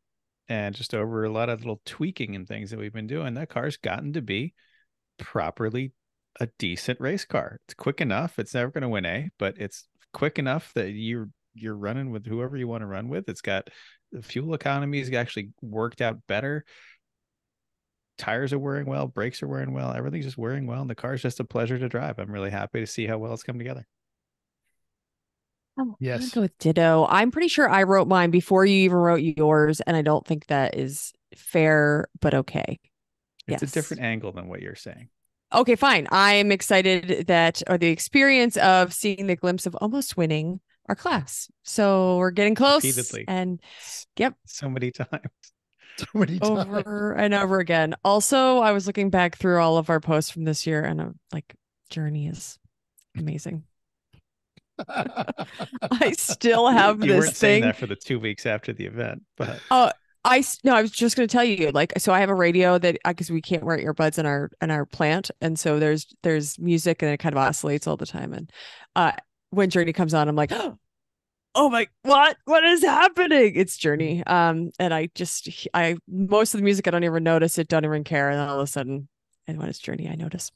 and just over a lot of little tweaking and things that we've been doing, that car's gotten to be properly a decent race car. It's quick enough. It's never going to win A, but it's quick enough that you're running with whoever you want to run with. It's got the fuel economy is actually worked out better. Tires are wearing well, brakes are wearing well, everything's just wearing well, and the car's just a pleasure to drive. I'm really happy to see how well it's come together. Yes. I'm gonna go with ditto. I'm pretty sure I wrote mine before you even wrote yours, and I don't think that is fair, but okay. It's a different angle than what you're saying. Okay, fine. I am excited or the experience of seeing the glimpse of almost winning our class. So we're getting close. Repeatedly. And yep. So many times. Over and over again. Also, I was looking back through all of our posts from this year and I'm like, journey is amazing. I still have you this thing. You weren't saying that for the 2 weeks after the event, but. Oh. I was just going to tell you, like, so I have a radio that because we can't wear earbuds in our plant. And so there's music and it kind of oscillates all the time. And when Journey comes on, I'm like, oh my, what is happening? It's Journey. And I most of the music, I don't even notice it. Don't even care. And all of a sudden, and when it's Journey, I notice.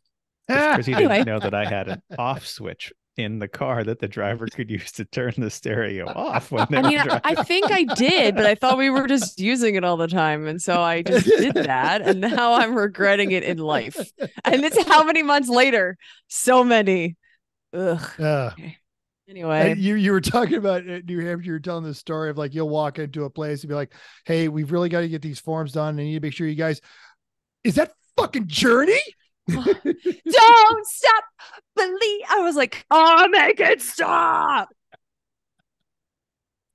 Because he didn't know that I had an off switch in the car that the driver could use to turn the stereo off when they driving. I think I did, but I thought we were just using it all the time. And so I just did that. And now I'm regretting it in life. And it's how many months later? So many. Ugh. Okay. Anyway, you were talking about New Hampshire. You were telling this story of like, you'll walk into a place and be like, hey, we've really got to get these forms done. And I need to make sure you guys, is that fucking Journey? Don't stop, believe. I was like, oh, make it stop.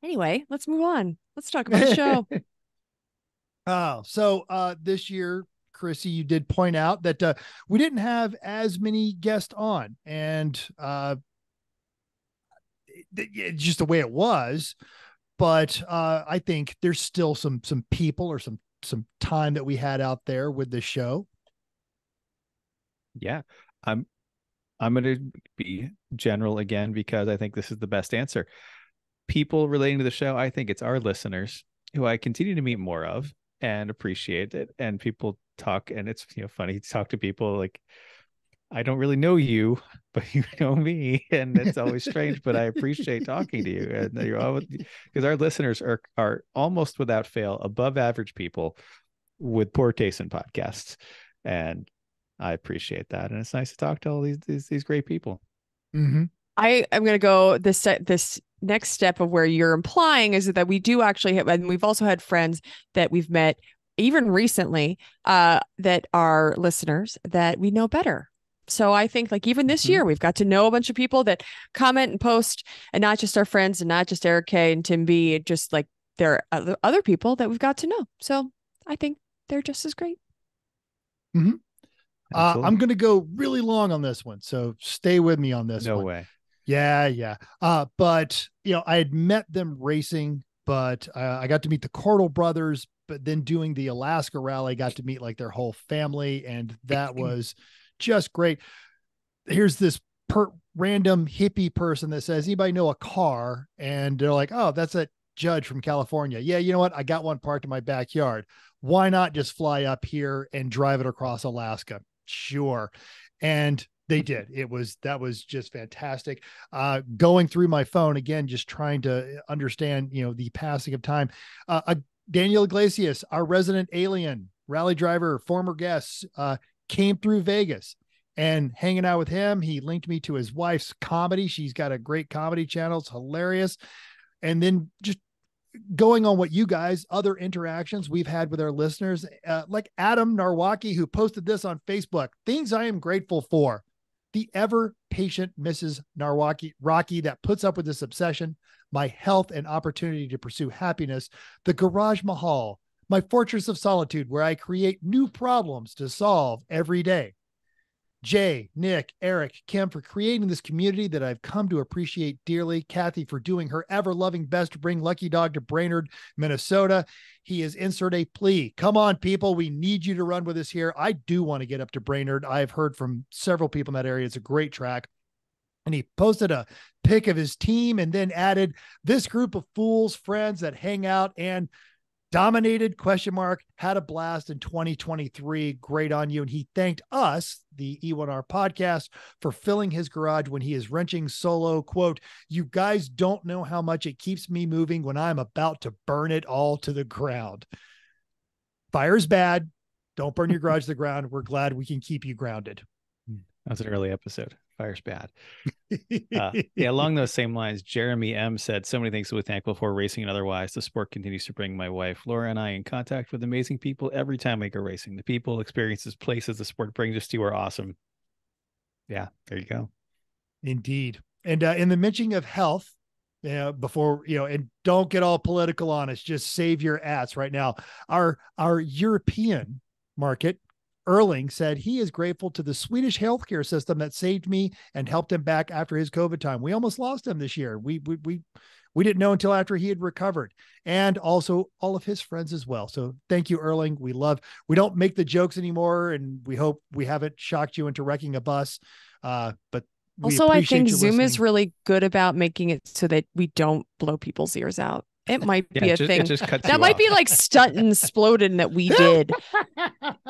Anyway, let's move on. Let's talk about the show. So this year, Chrissy, you did point out that we didn't have as many guests on, and just the way it was. But I think there's still some people or some time that we had out there with the show. Yeah, I'm going to be general again, because I think this is the best answer. People relating to the show, I think it's our listeners who I continue to meet more of and appreciate it. And people talk, and it's funny to talk to people like, I don't really know you, but you know me. And it's always strange, but I appreciate talking to you. And you're always, because our listeners are almost without fail above average people with poor taste in podcasts. And I appreciate that. And it's nice to talk to all these great people. Mm-hmm. I'm going to go this next step of where you're implying is that we do actually have, and we've also had friends that we've met even recently that are listeners that we know better. So I think like even this year, we've got to know a bunch of people that comment and post, and not just our friends and not just Eric K and Tim B, and just like there are other people that we've got to know. So I think they're just as great. Mm-hmm. I'm going to go really long on this one, so stay with me on this one. No way. Yeah. But, I had met them racing, but I got to meet the Cordell brothers, but then doing the Alaska rally, got to meet like their whole family, and that was just great. Here's this random hippie person that says, anybody know a car? And they're like, oh, that's that Judge from California. Yeah, you know what? I got one parked in my backyard. Why not just fly up here and drive it across Alaska? Sure. And they did. That was just fantastic. Going through my phone again, just trying to understand, the passing of time. Daniel Iglesias, our resident alien rally driver, former guest, came through Vegas, and hanging out with him, he linked me to his wife's comedy. She's got a great comedy channel. It's hilarious. And then just going on what you guys, other interactions we've had with our listeners, like Adam Narwaki, who posted this on Facebook, things I am grateful for. The ever patient Mrs. Narwaki Rocky that puts up with this obsession, my health and opportunity to pursue happiness, the Garage Mahal, my fortress of solitude, where I create new problems to solve every day. Jay, Nick, Eric, Kim for creating this community that I've come to appreciate dearly. Kathy for doing her ever-loving best to bring Lucky Dog to Brainerd, Minnesota. He is insert a plea. Come on, people. We need you to run with us here. I do want to get up to Brainerd. I've heard from several people in that area. It's a great track. And he posted a pic of his team and then added, this group of fools, friends that hang out and dominated, had a blast in 2023. Great on you. And he thanked us, the E1R podcast, for filling his garage when he is wrenching solo. Quote, you guys don't know how much it keeps me moving when I'm about to burn it all to the ground. Fire's bad. Don't burn your garage to the ground. We're glad we can keep you grounded. That's an early episode. Fire's bad. Yeah, along those same lines, Jeremy M said, so many things to be thankful for, racing and otherwise. The sport continues to bring my wife, Laura, and I in contact with amazing people every time we go racing. The people, experiences, places the sport brings us to are awesome. Yeah, there you go. Indeed. And in the mentioning of health, and don't get all political on us. Just save your ass right now. Our European market, Erling said he is grateful to the Swedish healthcare system that saved me and helped him back after his COVID time. We almost lost him this year. We didn't know until after he had recovered, and also all of his friends as well. So thank you, Erling. We don't make the jokes anymore, and we hope we haven't shocked you into wrecking a bus. But also, I think Zoom is really good about making it so that we don't blow people's ears out. It might be a thing that might be like stunt and exploding that we did.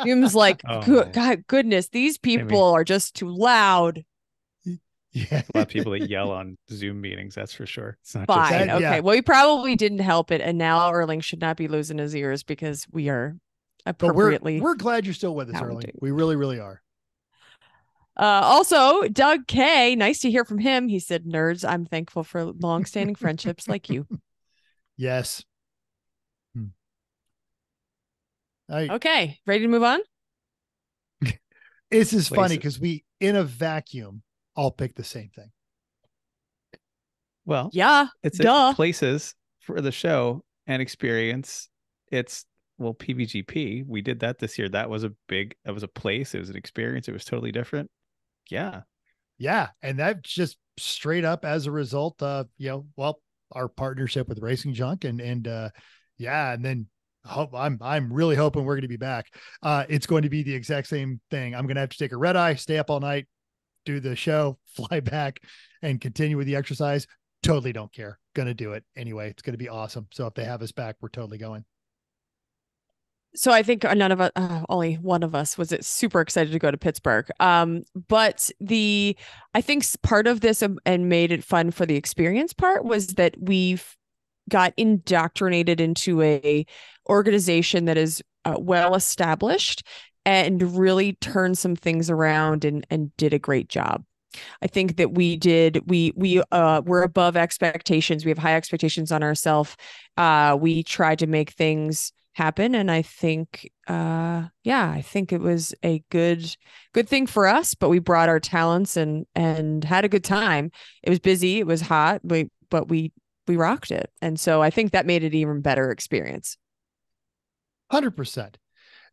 Zoom's like, God, goodness, these people are just too loud. Yeah, a lot of people that yell on Zoom meetings. That's for sure. It's not fine. Just... Okay, yeah. Well, we probably didn't help it, and now Erling should not be losing his ears because we are appropriately. We're glad you're still with us, Erling. We really, really are. Also, Doug K. Nice to hear from him. He said, "Nerds, I'm thankful for long-standing friendships like you." Yes. Okay. Ready to move on? This is funny because we, in a vacuum, all pick the same thing. Well, yeah, it's places for the show and experience. It's, well, PBGP. We did that this year. That was a place. It was an experience. It was totally different. Yeah. Yeah. And that just straight up as a result of, our partnership with Racing Junk I'm really hoping we're going to be back. It's going to be the exact same thing. I'm going to have to take a red eye, stay up all night, do the show, fly back, and continue with the exercise. Totally don't care. Going to do it anyway. It's going to be awesome. So if they have us back, we're totally going. So I think only one of us was super excited to go to Pittsburgh. I think part of this and made it fun for the experience part was that we've got indoctrinated into a organization that is well established and really turned some things around and did a great job. I think that we're above expectations. We have high expectations on ourselves. We try to make things happen. And I think, I think it was a good thing for us, but we brought our talents and had a good time. It was busy. It was hot, but we rocked it. And so I think that made it an even better experience. 100%.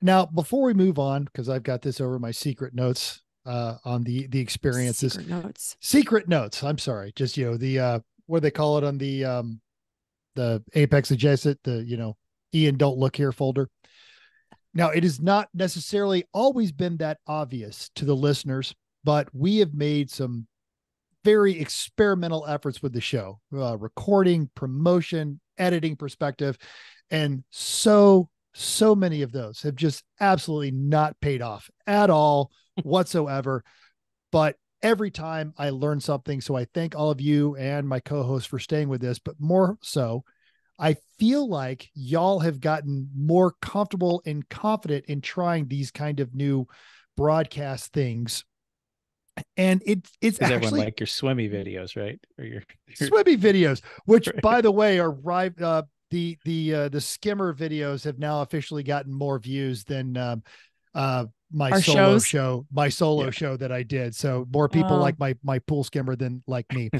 Now, before we move on, because I've got this over my secret notes, on the experiences, secret notes. I'm sorry. Just, what do they call it on the Apex adjacent, Ian, don't look here folder. Now, it has not necessarily always been that obvious to the listeners, but we have made some very experimental efforts with the show, recording, promotion, editing perspective. And so many of those have just absolutely not paid off at all whatsoever. But every time I learn something, so I thank all of you and my co-hosts for staying with this, but more so, I feel like y'all have gotten more comfortable and confident in trying these kind of new broadcast things. And it's actually like your swimmy videos, right? Or your swimmy videos, which by the way, are the skimmer videos have now officially gotten more views than, my solo show that I did. So more people like my pool skimmer than like me.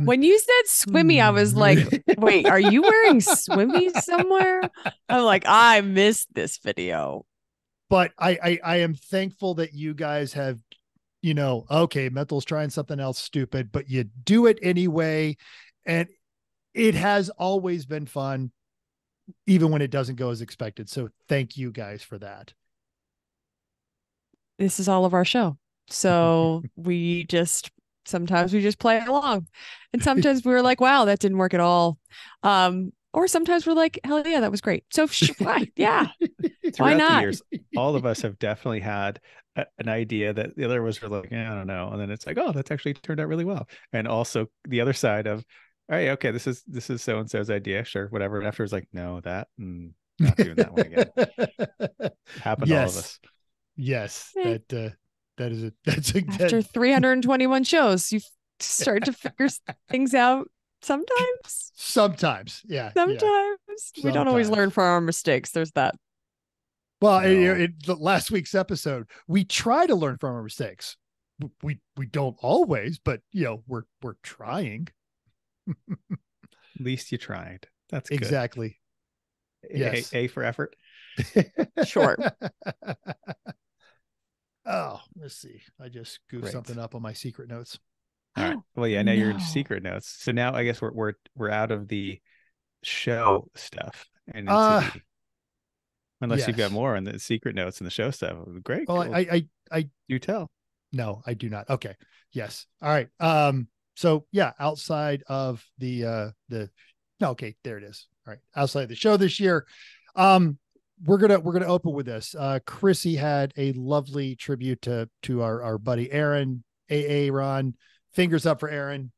When you said swimmy, I was like, wait, are you wearing swimmy somewhere? I'm like, I missed this video. But I am thankful that you guys have, you know, okay, Mental's trying something else stupid, but you do it anyway. And it has always been fun, even when it doesn't go as expected. So thank you guys for that. This is all of our show. So sometimes we just play along, and sometimes we're like, wow, that didn't work at all. Or sometimes we're like, hell yeah, that was great. So yeah, why not? Years, all of us have definitely had an idea that the other was like, yeah, I don't know. And then it's like, oh, that's actually turned out really well. And also the other side of, all right, okay, this is so-and-so's idea. Sure. Whatever. And after it's like, no, that, not doing that one again. Happened to all of us. Yes, After 321 shows, you start to figure things out sometimes. Sometimes. We don't always learn from our mistakes. There's that. Well, last week's episode, we try to learn from our mistakes. We don't always, but you know, we're trying. At least you tried. That's good. Exactly. Yes. A for effort. Sure. Oh, let's see. I just goofed something up on my secret notes. All right. Well, yeah, now you're in secret notes. So now I guess we're out of the show stuff. And unless you've got more on the secret notes and the show stuff. Great. Well, cool. I you tell. No, I do not. Okay. Yes. All right. So yeah, outside of there it is. All right. Outside the show this year. We're gonna open with this. Chrissy had a lovely tribute to our buddy Aaron, Ron. Fingers up for Aaron.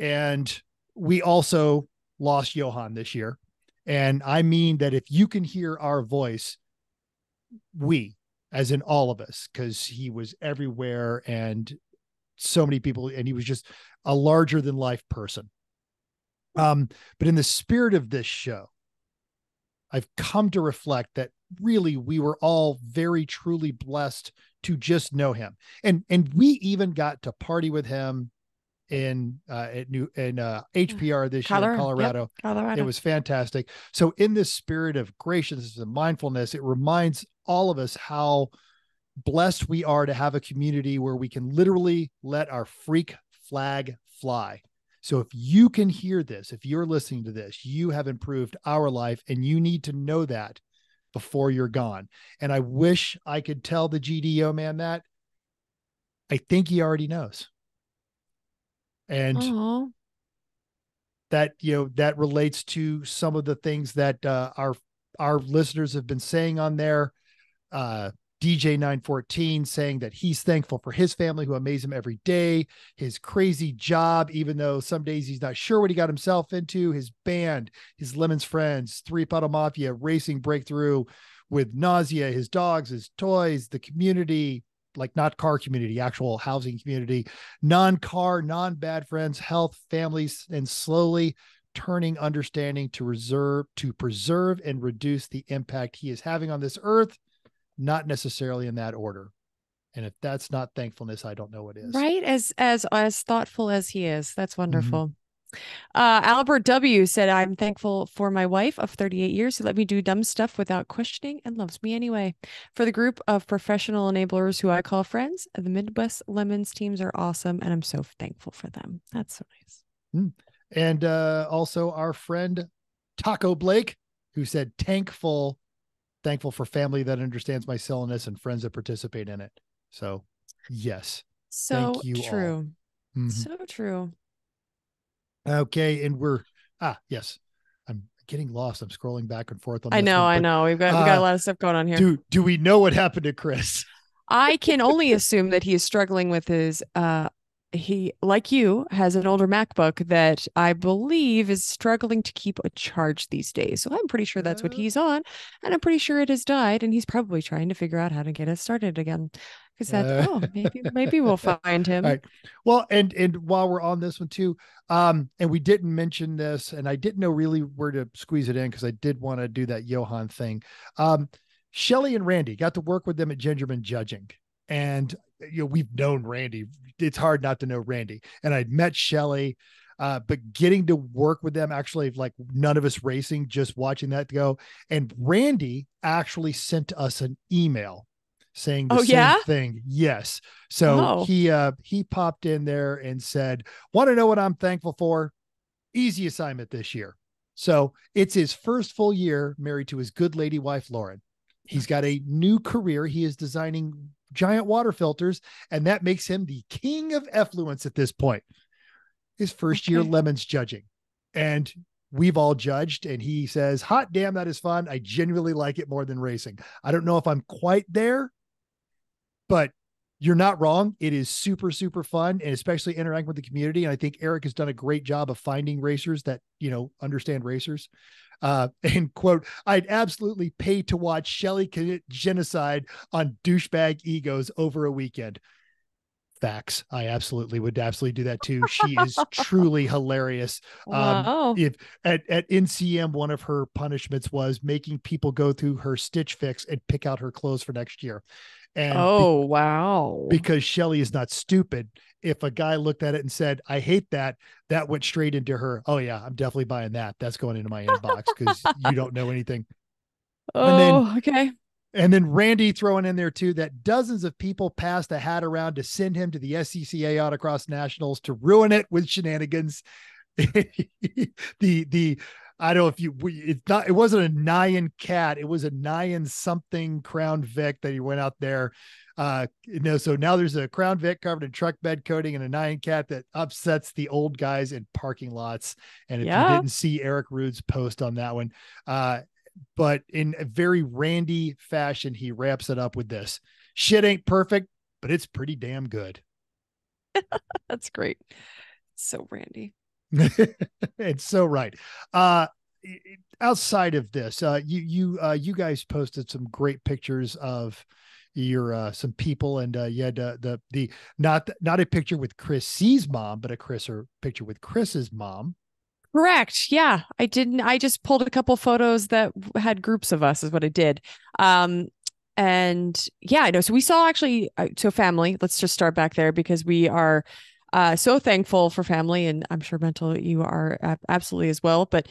And we also lost Johan this year. And I mean that if you can hear our voice, we, as in all of us, because he was everywhere and so many people, and he was just a larger than life person. But in the spirit of this show, I've come to reflect that really we were all very truly blessed to just know him, and we even got to party with him in HPR this year in Colorado. Yep, Colorado. It was fantastic. So in this spirit of graciousness and mindfulness, it reminds all of us how blessed we are to have a community where we can literally let our freak flag fly. So if you can hear this, if you're listening to this, you have improved our life, and you need to know that before you're gone. And I wish I could tell the GDO man that. I think he already knows. And that, you know, that relates to some of the things that our listeners have been saying on there. DJ914 saying that he's thankful for his family who amaze him every day, his crazy job, even though some days he's not sure what he got himself into, his band, his Lemons Friends, Three Puddle Mafia, Racing Breakthrough with Nausea, his dogs, his toys, the community, like not car community, actual housing community, non-car, non-bad friends, health, families, and slowly turning understanding to preserve and reduce the impact he is having on this earth. Not necessarily in that order. And if that's not thankfulness, I don't know what is. Right. As thoughtful as he is. That's wonderful. Mm-hmm. Albert W. said, I'm thankful for my wife of 38 years who let me do dumb stuff without questioning and loves me anyway. For the group of professional enablers who I call friends, the Midwest Lemons teams are awesome. And I'm so thankful for them. That's so nice. Mm. And also our friend Taco Blake, who said, thankful for family that understands my silliness and friends that participate in it. So yes. So thank you true. Mm-hmm. So true. Okay. And we're, yes, I'm getting lost. I'm scrolling back and forth on this. I know. We've got a lot of stuff going on here. Do we know what happened to Chris? I can only assume that he is struggling with his, he, like you, has an older MacBook that I believe is struggling to keep a charge these days. So I'm pretty sure that's what he's on, and I'm pretty sure it has died, and he's probably trying to figure out how to get us started again. Because that, maybe we'll find him. Right. Well, and while we're on this one too, and we didn't mention this, and I didn't know really where to squeeze it in because I did want to do that Johan thing. Shelly and Randy, got to work with them at Gingerman Judging, and we've known Randy. It's hard not to know Randy, and I'd met Shelly, but getting to work with them, actually, like none of us racing, just watching that go. And Randy actually sent us an email saying the same thing. Yes. So he popped in there and said, want to know what I'm thankful for? Easy assignment this year. So it's his first full year married to his good lady wife, Lauren. He's got a new career. He is designing giant water filters, and that makes him the king of effluence at this point. His first year lemons judging, and we've all judged, and he says, hot damn, that is fun. I genuinely like it more than racing. I don't know if I'm quite there, but you're not wrong. It is super, super fun, and especially interacting with the community. And I think Eric has done a great job of finding racers that, understand racers. And quote, I'd absolutely pay to watch Shelly commit genocide on douchebag egos over a weekend. Facts. I absolutely would do that too. She is truly hilarious. Wow. If at NCM, one of her punishments was making people go through her Stitch Fix and pick out her clothes for next year. And wow. Because Shelly is not stupid. If a guy looked at it and said, I hate that, that went straight into her. Oh yeah, I'm definitely buying that. That's going into my inbox because you don't know anything. And then Randy throwing in there too, that dozens of people passed a hat around to send him to the SCCA Autocross Nationals to ruin it with shenanigans. I don't know if it wasn't a Nyan cat. It was a Nyan something Crown Vic that he went out there. So now there's a Crown Vic covered in truck bed coating and a Nyan cat that upsets the old guys in parking lots. And if you didn't see Eric Rude's post on that one, but in a very Randy fashion, he wraps it up with this. Shit ain't perfect, but it's pretty damn good. That's great. So Randy. It's so right. Outside of this, you guys posted some great pictures of your some people, and you had the not a picture with Chris C's mom, but a picture with Chris's mom. Correct. Yeah, I didn't. I just pulled a couple photos that had groups of us, is what I did. And yeah, I know. So we saw actually. So family. Let's just start back there because we are. So thankful for family, and I'm sure Mental, you are absolutely as well, but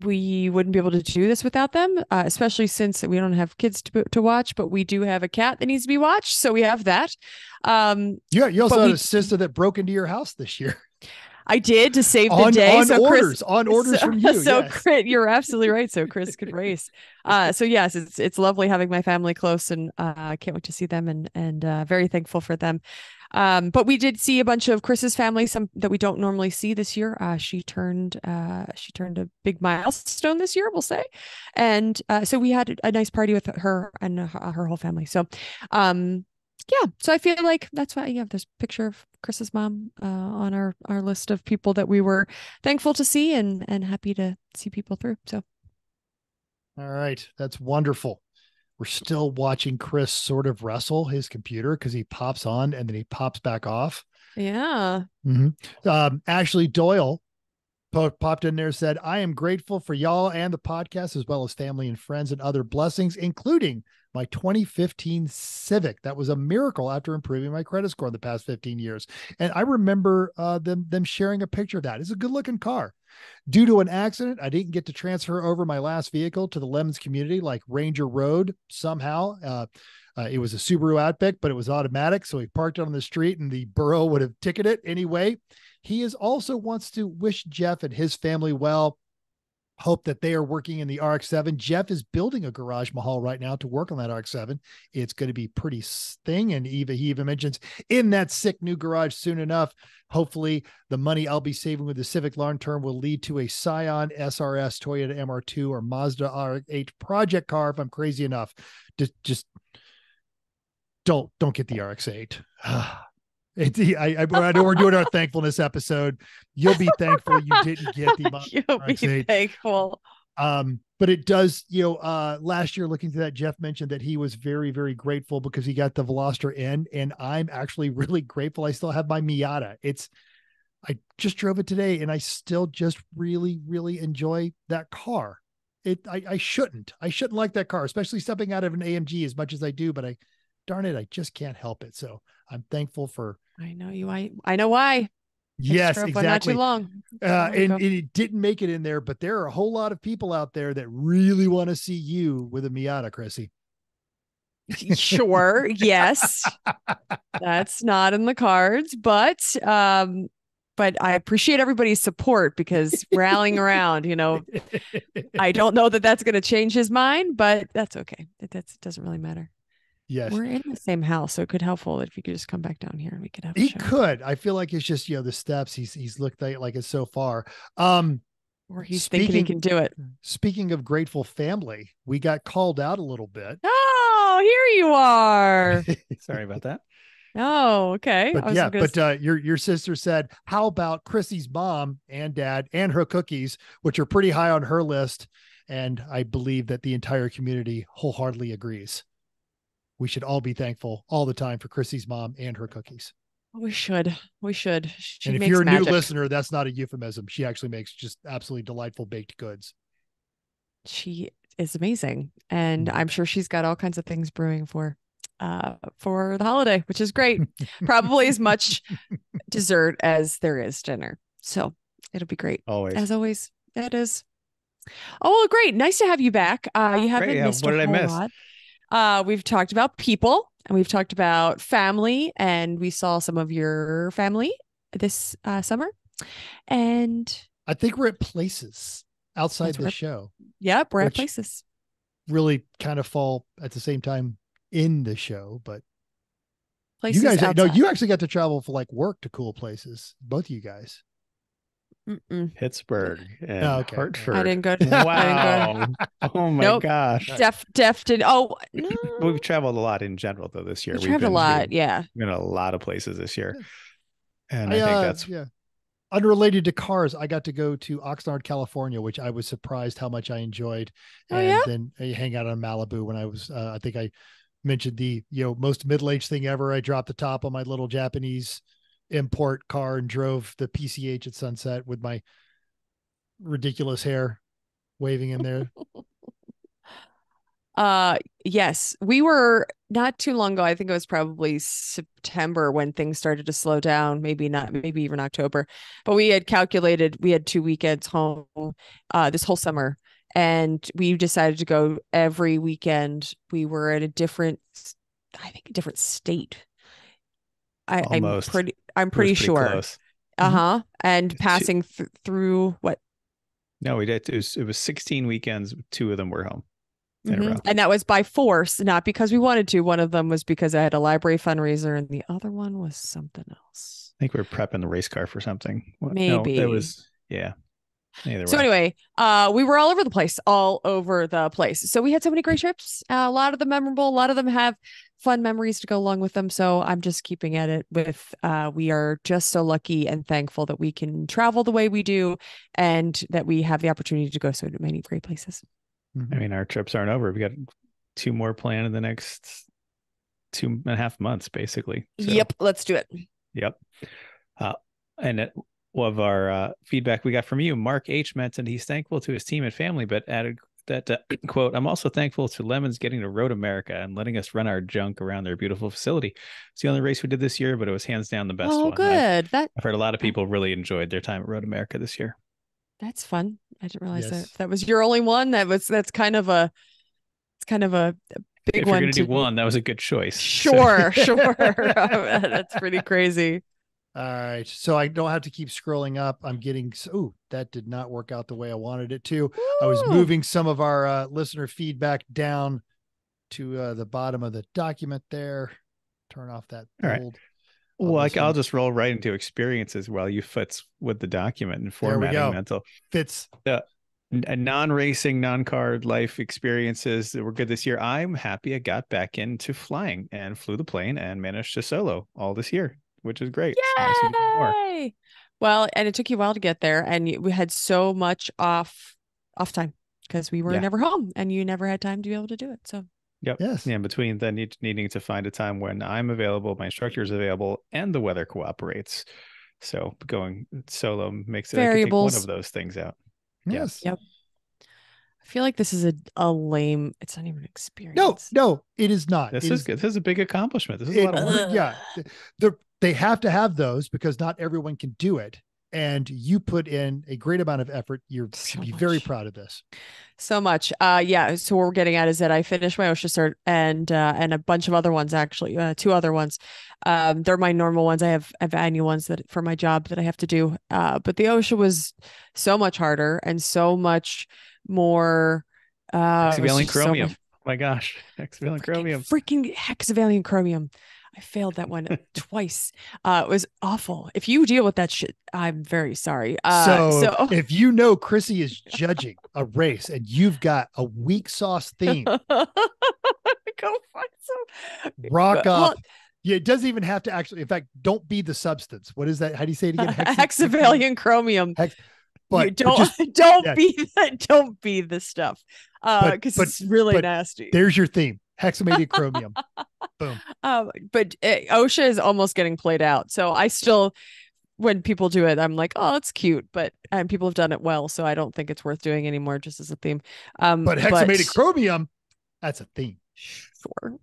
we wouldn't be able to do this without them, especially since we don't have kids to watch, but we do have a cat that needs to be watched. So we have that. You also had a sister that broke into your house this year. I did, to save the day. On orders from you. So yes. Chris, you're absolutely right. So Chris could race. So yes, it's lovely having my family close, and I can't wait to see them, and very thankful for them. But we did see a bunch of Chris's family, some that we don't normally see this year. She turned a big milestone this year, we'll say. And so we had a nice party with her and her whole family. So, so I feel like that's why you have this picture of Chris's mom on our list of people that we were thankful to see and happy to see people through. So. All right. That's wonderful. We're still watching Chris sort of wrestle his computer because he pops on and then he pops back off. Yeah. Mm-hmm. Ashley Doyle popped in there and said, I am grateful for y'all and the podcast, as well as family and friends and other blessings, including my 2015 Civic. That was a miracle after improving my credit score in the past 15 years. And I remember them sharing a picture of that. It's a good looking car. Due to an accident, I didn't get to transfer over my last vehicle to the Lemons community like Ranger Road somehow. It was a Subaru Outback, but it was automatic, so he parked it on the street and the borough would have ticketed it anyway. He also wants to wish Jeff and his family well. hope that they are working in the RX-7. Jeff is building a garage mahal right now to work on that RX-7. It's going to be pretty thing. And he even mentions in that sick new garage soon enough. Hopefully the money I'll be saving with the Civic long term will lead to a Scion, SRS, Toyota MR2, or Mazda RX-8 project car. If I'm crazy enough to just don't get the RX-8. I know we're doing our thankfulness episode. You'll be thankful you didn't get the Mazda RX-8. You'll be thankful. But it does, last year, looking to that, Jeff mentioned that he was very, very grateful because he got the Veloster N, and I'm actually really grateful. I still have my Miata. I just drove it today, and I still just really, really enjoy that car. I shouldn't like that car, especially stepping out of an AMG as much as I do, but I just can't help it. So I'm thankful for. I know why. Yes, exactly. Not too long. And it didn't make it in there, but there are a whole lot of people out there that really want to see you with a Miata, Chrissy. Sure. Yes. That's not in the cards, but I appreciate everybody's support because rallying around, I don't know that that's going to change his mind, but that's okay. It doesn't really matter. Yes. We're in the same house, so it could be helpful if you could just come back down here and we could have a show. I feel like it's just, the steps he's looked at like it's so far. Or he's thinking he can do it. Speaking of grateful family, we got called out a little bit. Oh, here you are. Sorry about that. Oh, okay. Your sister said, how about Chrissy's mom and dad and her cookies, which are pretty high on her list. And I believe that the entire community wholeheartedly agrees. We should all be thankful all the time for Chrissy's mom and her cookies. We should. She and if makes you're a magic. New listener, that's not a euphemism. She actually makes just absolutely delightful baked goods. She is amazing. And I'm sure she's got all kinds of things brewing for the holiday, which is great. Probably as much dessert as there is dinner. So it'll be great. Always. As always, it is. Oh, well, great. Nice to have you back. You haven't missed a whole lot. We've talked about people and we've talked about family, and we saw some of your family this summer. And I think we're at places outside the show. Yeah, we're at places. Really kind of fall at the same time in the show, but places you guys outside. No, you actually got to travel for like work to cool places, both of you guys. Pittsburgh and Hartford. I didn't go to that. Wow. Oh my gosh. Def did. Oh, no. We've traveled a lot in general though this year. We've traveled a lot. Yeah. Been a lot of places this year. And I think that's unrelated to cars. I got to go to Oxnard, California, which I was surprised how much I enjoyed. Then I hang out on Malibu when I was, I think I mentioned the, most middle-aged thing ever. I dropped the top on my little Japanese import car and drove the PCH at sunset with my ridiculous hair waving in there. Yes, we were not too long ago. I think it was probably September when things started to slow down, maybe even October, but we had calculated, we had 2 weekends home, this whole summer. And we decided to go every weekend. We were at a different state. I'm pretty sure. Close. And passing through what? No, we did. It was 16 weekends. 2 of them were home. And that was by force, not because we wanted to. One of them was because I had a library fundraiser and the other one was something else. I think we were prepping the race car for something. Maybe. No, it was. Yeah. So anyway, we were all over the place. So we had so many great trips. A lot of them memorable. A lot of them have fun memories to go along with them. So I'm just keeping at it with we are just so lucky and thankful that we can travel the way we do and that we have the opportunity to go so many great places. I mean, our trips aren't over. We got 2 more planned in the next 2.5 months, basically. So, let's do it. Of our feedback we got from you, Mark H mentioned he's thankful to his team and family, but added that quote, I'm also thankful to Lemons getting to Road America and letting us run our junk around their beautiful facility. It's the only race we did this year, but it was hands down the best one. Oh, good. I've heard a lot of people really enjoyed their time at Road America this year. That's fun. I didn't realize that was your only one. That's kind of a big if one. If you're going to do one, that was a good choice. Sure. That's pretty crazy. All right. So I don't have to keep scrolling up. I'm getting, oh, that did not work out the way I wanted it to. Ooh. I was moving some of our listener feedback down to the bottom of the document there. Turn off that bold. All right. Well, I'll just roll right into experiences while you fits with the document and formatting mental. Fits. Non-racing, non-car life experiences that were good this year. I'm happy I got back into flying and flew the plane and managed to solo all this year, which is great. Yay! Well, and it took you a while to get there, and we had so much off time because we were never home, and you never had time to be able to do it. So. Yep. Yes. Yeah. Between then needing to find a time when I'm available, my instructor is available, and the weather cooperates. So going solo makes it variables. I can take one of those things out. Yes. Yep. I feel like this is a lame. It's not even an experience. No, it is not. This is good. This is a big accomplishment. This is a lot of work. Yeah. They have to have those because not everyone can do it. And you put in a great amount of effort. You should be very proud of this. So much. Yeah. So what we're getting at is that I finished my OSHA cert and a bunch of other ones, actually, two other ones. They're my normal ones. I have annual ones that for my job that I have to do. But the OSHA was so much harder and so much more. Hexavalent chromium. Oh my gosh. Hexavalent chromium. Freaking hexavalent chromium. I failed that one twice. It was awful. If you deal with that shit, I'm very sorry. So if you know Chrissy is judging a race and you've got a weak sauce theme, go find some. Rock up. Yeah, it doesn't even have to actually. In fact, don't be the substance. What is that? How do you say it again? Hexavalent chromium. But you don't be the stuff. Because it's really nasty. There's your theme. Hexavalent chromium. Boom. But OSHA is almost getting played out. So I still, when people do it, I'm like, oh, it's cute. But people have done it well. So I don't think it's worth doing anymore just as a theme. But hexavalent chromium, that's a theme. Sure.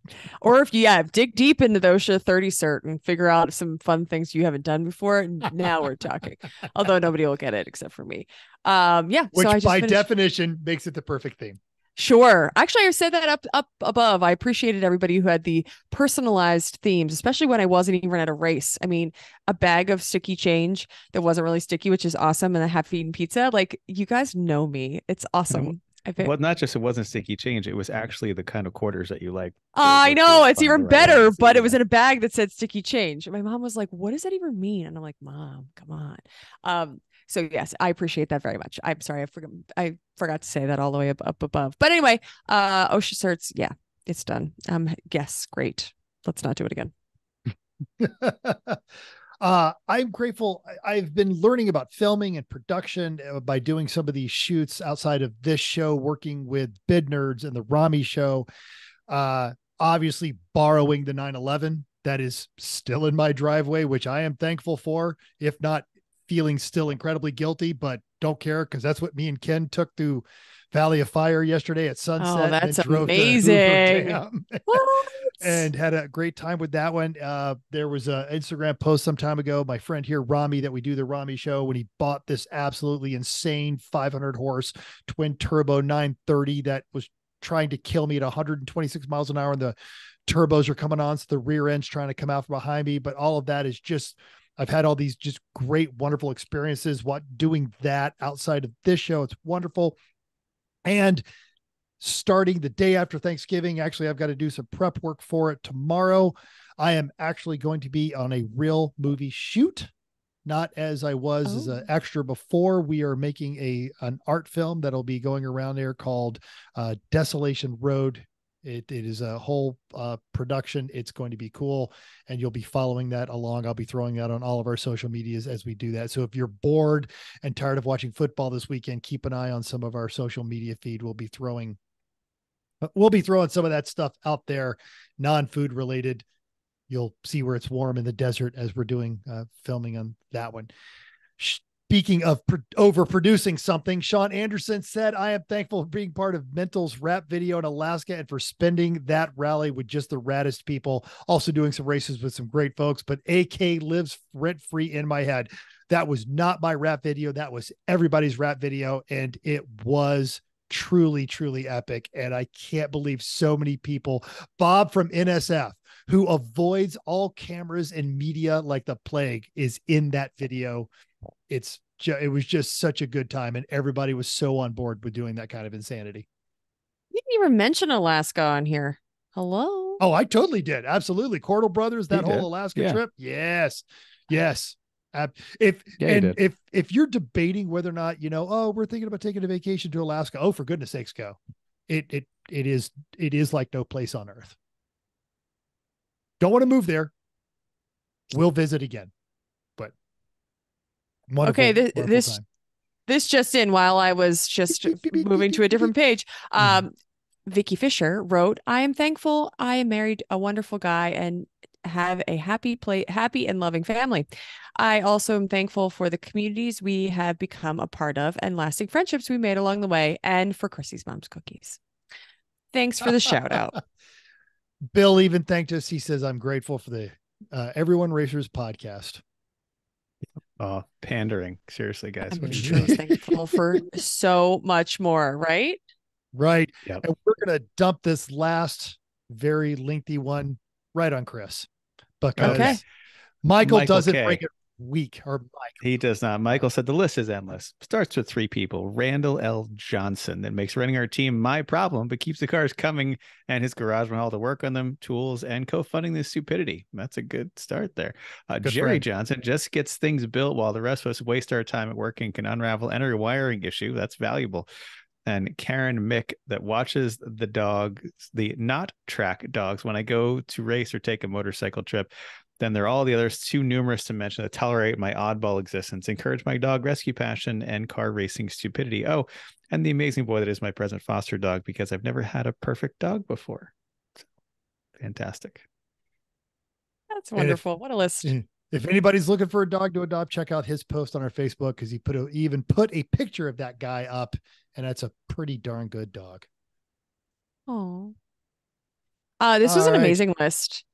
Or if you dig deep into the OSHA 30 cert and figure out some fun things you haven't done before. Now we're talking. Although nobody will get it except for me. Which so by definition makes it the perfect theme. Sure. Actually, I said that up above. I appreciated everybody who had the personalized themes, especially when I wasn't even at a race. I mean, a bag of sticky change that wasn't really sticky, which is awesome. And a half-eaten pizza. Like, you guys know me. It's awesome. Well, not just it wasn't sticky change. It was actually the kind of quarters that you like. I know. It's even better, but it was in a bag that said sticky change. And my mom was like, what does that even mean? And I'm like, Mom, come on. So yes, I appreciate that very much. I'm sorry. I forgot to say that all the way up above. But anyway, OSHA certs. Yeah, it's done. Yes. Great. Let's not do it again. I'm grateful. I've been learning about filming and production by doing some of these shoots outside of this show, working with Bid Nerds and the Rami show, obviously borrowing the 911 that is still in my driveway, which I am thankful for, if not feeling still incredibly guilty, but don't care because that's what me and Ken took through Valley of Fire yesterday at sunset. Oh, that's amazing. And had a great time with that one. There was an Instagram post some time ago. My friend here, Rami, that we do the Rami show, when he bought this absolutely insane 500 horse twin turbo 930 that was trying to kill me at 126 miles an hour. And the turbos are coming on. So the rear end's trying to come out from behind me. But all of that is just, I've had all these just great, wonderful experiences. What doing that outside of this show, it's wonderful. And starting the day after Thanksgiving, actually, I've got to do some prep work for it tomorrow. I am actually going to be on a real movie shoot, not as I was as an extra before. We are making an art film that'll be going around there called Desolation Road. It is a whole production. It's going to be cool. And you'll be following that along. I'll be throwing that on all of our social medias as we do that. So if you're bored and tired of watching football this weekend, keep an eye on some of our social media feed. We'll be throwing some of that stuff out there, non-food related. You'll see where it's warm in the desert as we're doing filming on that one. Speaking of overproducing something, Sean Anderson said, I am thankful for being part of Mental's rap video in Alaska and for spending that rally with just the raddest people. Also doing some races with some great folks, but AK lives rent free in my head. That was not my rap video. That was everybody's rap video. And it was truly, truly epic. And I can't believe so many people. Bob from NSF who avoids all cameras and media like the plague, is in that video. It was just such a good time, and everybody was so on board with doing that kind of insanity. You didn't even mention Alaska on here. Hello? Oh, I totally did. Absolutely. Cordell Brothers, that whole Alaska trip. Yes. Yes. If you're debating whether or not, you know, oh, we're thinking about taking a vacation to Alaska. Oh, for goodness sakes, go. It is like no place on earth. Don't want to move there. We'll visit again. But wonderful, okay, this time. This just in, while I was just moving to a different page, Vicky Fisher wrote, I am thankful I married a wonderful guy and have a happy and loving family. I also am thankful for the communities we have become a part of and lasting friendships we made along the way, and for Chrissy's mom's cookies. Thanks for the shout out. Bill even thanked us. He says, I'm grateful for the Everyone Racers podcast. Oh, pandering. Seriously, guys. I'm just thankful for so much more, right? Right. Yep. And we're going to dump this last very lengthy one right on Chris, because Michael doesn't break it week, or Mike. He does not. Michael said the list is endless. Starts with three people. Randall L. Johnson. That makes running our team my problem, but keeps the cars coming and his garage and all the work on them, tools, and co-funding this stupidity. That's a good start there. Jerry Johnson just gets things built while the rest of us waste our time at work and can unravel any wiring issue. That's valuable. And Karen Mick, that watches the dogs, the not track dogs, when I go to race or take a motorcycle trip. Then there are all the others too numerous to mention that tolerate my oddball existence, encourage my dog rescue passion and car racing stupidity. Oh, and the amazing boy that is my present foster dog, because I've never had a perfect dog before. Fantastic. That's wonderful. What a list. If anybody's looking for a dog to adopt, check out his post on our Facebook, because he even put a picture of that guy up, and that's a pretty darn good dog. Oh, this was an amazing list.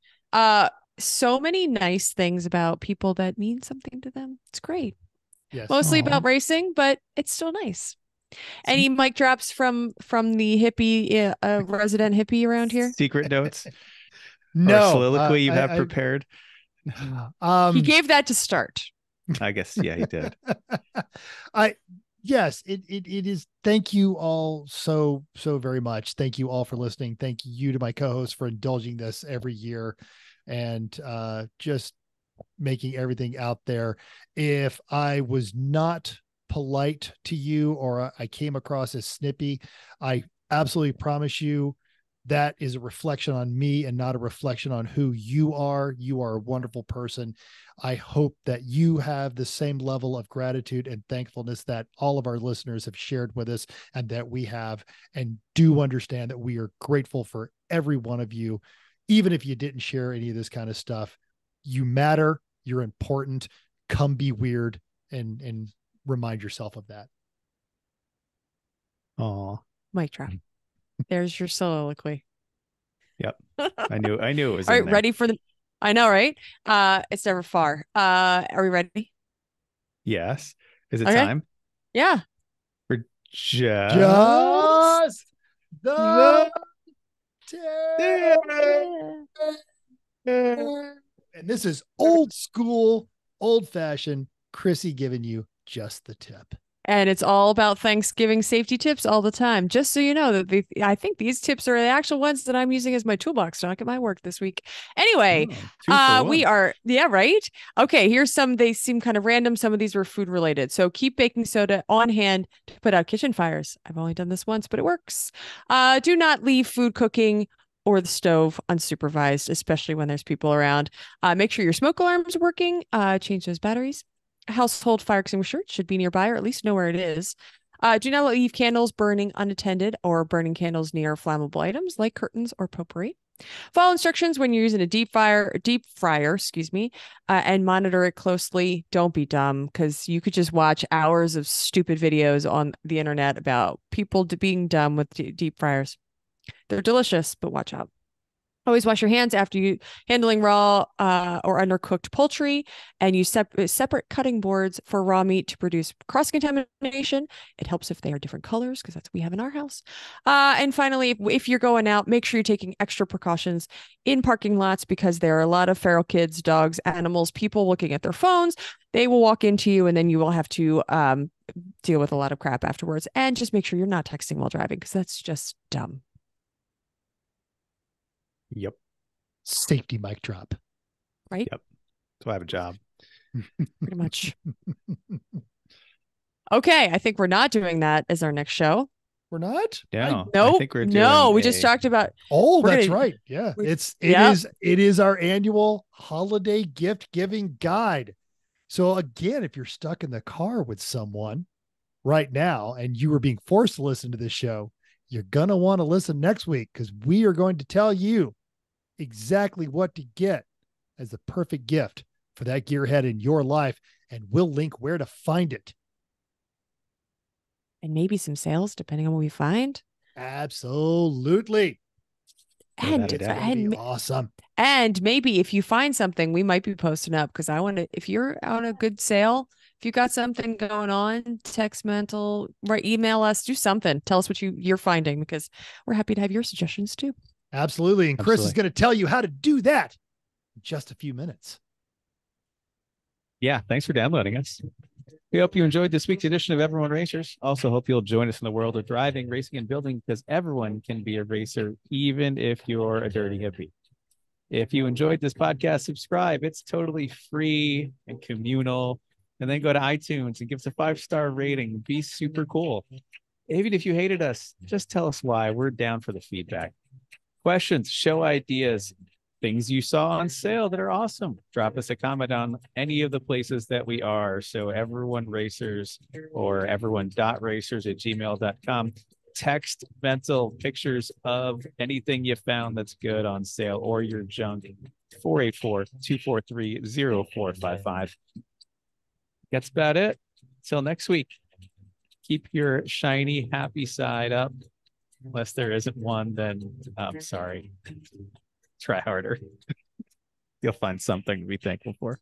So many nice things about people that mean something to them. It's great. Yes. Mostly about racing, but it's still nice. Any mic drops from the hippie, resident hippie around here? Secret notes? No. Or soliloquy you have prepared? He gave that to start. I guess. Yeah, he did. Yes, it is. Thank you all so very much. Thank you all for listening. Thank you to my co-hosts for indulging this every year. And just making everything out there. If I was not polite to you, or I came across as snippy, I absolutely promise you that is a reflection on me and not a reflection on who you are. You are a wonderful person. I hope that you have the same level of gratitude and thankfulness that all of our listeners have shared with us and that we have, and do understand that we are grateful for every one of you. Even if you didn't share any of this kind of stuff, you matter. You're important. Come be weird and remind yourself of that. Oh, mic drop. There's your soliloquy. Yep. I knew it was. All right. There. Ready for the, I know, right? It's never far. Are we ready? Yes. Is it time? Yeah. We're just the and this is old school, old fashioned Chrissy giving you just the tip. And it's all about Thanksgiving safety tips all the time. Just so you know, that I think these tips are the actual ones that I'm using as my toolbox stock at my work this week. Anyway, we are, yeah, right? Okay, here's some. They seem kind of random. Some of these were food related. So keep baking soda on hand to put out kitchen fires. I've only done this once, but it works. Do not leave food cooking or the stove unsupervised, especially when there's people around. Make sure your smoke alarm's working. Change those batteries. Household fire extinguisher should be nearby, or at least know where it is. Do not leave candles burning unattended, or burning candles near flammable items like curtains or potpourri. Follow instructions when you're using a deep fryer, and monitor it closely. Don't be dumb, because you could just watch hours of stupid videos on the internet about people being dumb with deep fryers. They're delicious, but watch out. Always wash your hands after you handling raw or undercooked poultry, and use separate cutting boards for raw meat to produce cross-contamination. It helps if they are different colors, because that's what we have in our house. And finally, if you're going out, make sure you're taking extra precautions in parking lots, because there are a lot of feral kids, dogs, animals, people looking at their phones. They will walk into you, and then you will have to deal with a lot of crap afterwards. And just make sure you're not texting while driving, because that's just dumb. Yep. Safety mic drop. Right? Yep. So I have a job. Pretty much. Okay. I think we're not doing that as our next show. We're not? Yeah. No. I think we're doing we just talked about. Oh, that's right. Yeah. It is our annual holiday gift giving guide. So again, if you're stuck in the car with someone right now and you were being forced to listen to this show, you're going to want to listen next week, because we are going to tell you exactly what to get as the perfect gift for that gearhead in your life. And we'll link where to find it. And maybe some sales, depending on what we find. Absolutely. And that would be awesome. And maybe if you find something, we might be posting up, because I want to, if you're on a good sale, if you got something going on, text, mental, right, email us, do something. Tell us what you're finding, because we're happy to have your suggestions too. Absolutely. And Chris is going to tell you how to do that in just a few minutes. Yeah. Thanks for downloading us. We hope you enjoyed this week's edition of Everyone Racers. Also hope you'll join us in the world of driving, racing, and building, because everyone can be a racer, even if you're a dirty hippie. If you enjoyed this podcast, subscribe. It's totally free and communal. And then go to iTunes and give us a 5-star rating. Be super cool. Even if you hated us, just tell us why. We're down for the feedback. Questions, show ideas, things you saw on sale that are awesome. Drop us a comment on any of the places that we are. So Everyone Racers or everyone.racers@gmail.com. Text, mental, pictures of anything you found that's good on sale or your junk. 484-243-0455. That's about it. Till next week, keep your shiny, happy side up. Unless there isn't one, then I'm sorry. Try harder. You'll find something to be thankful for.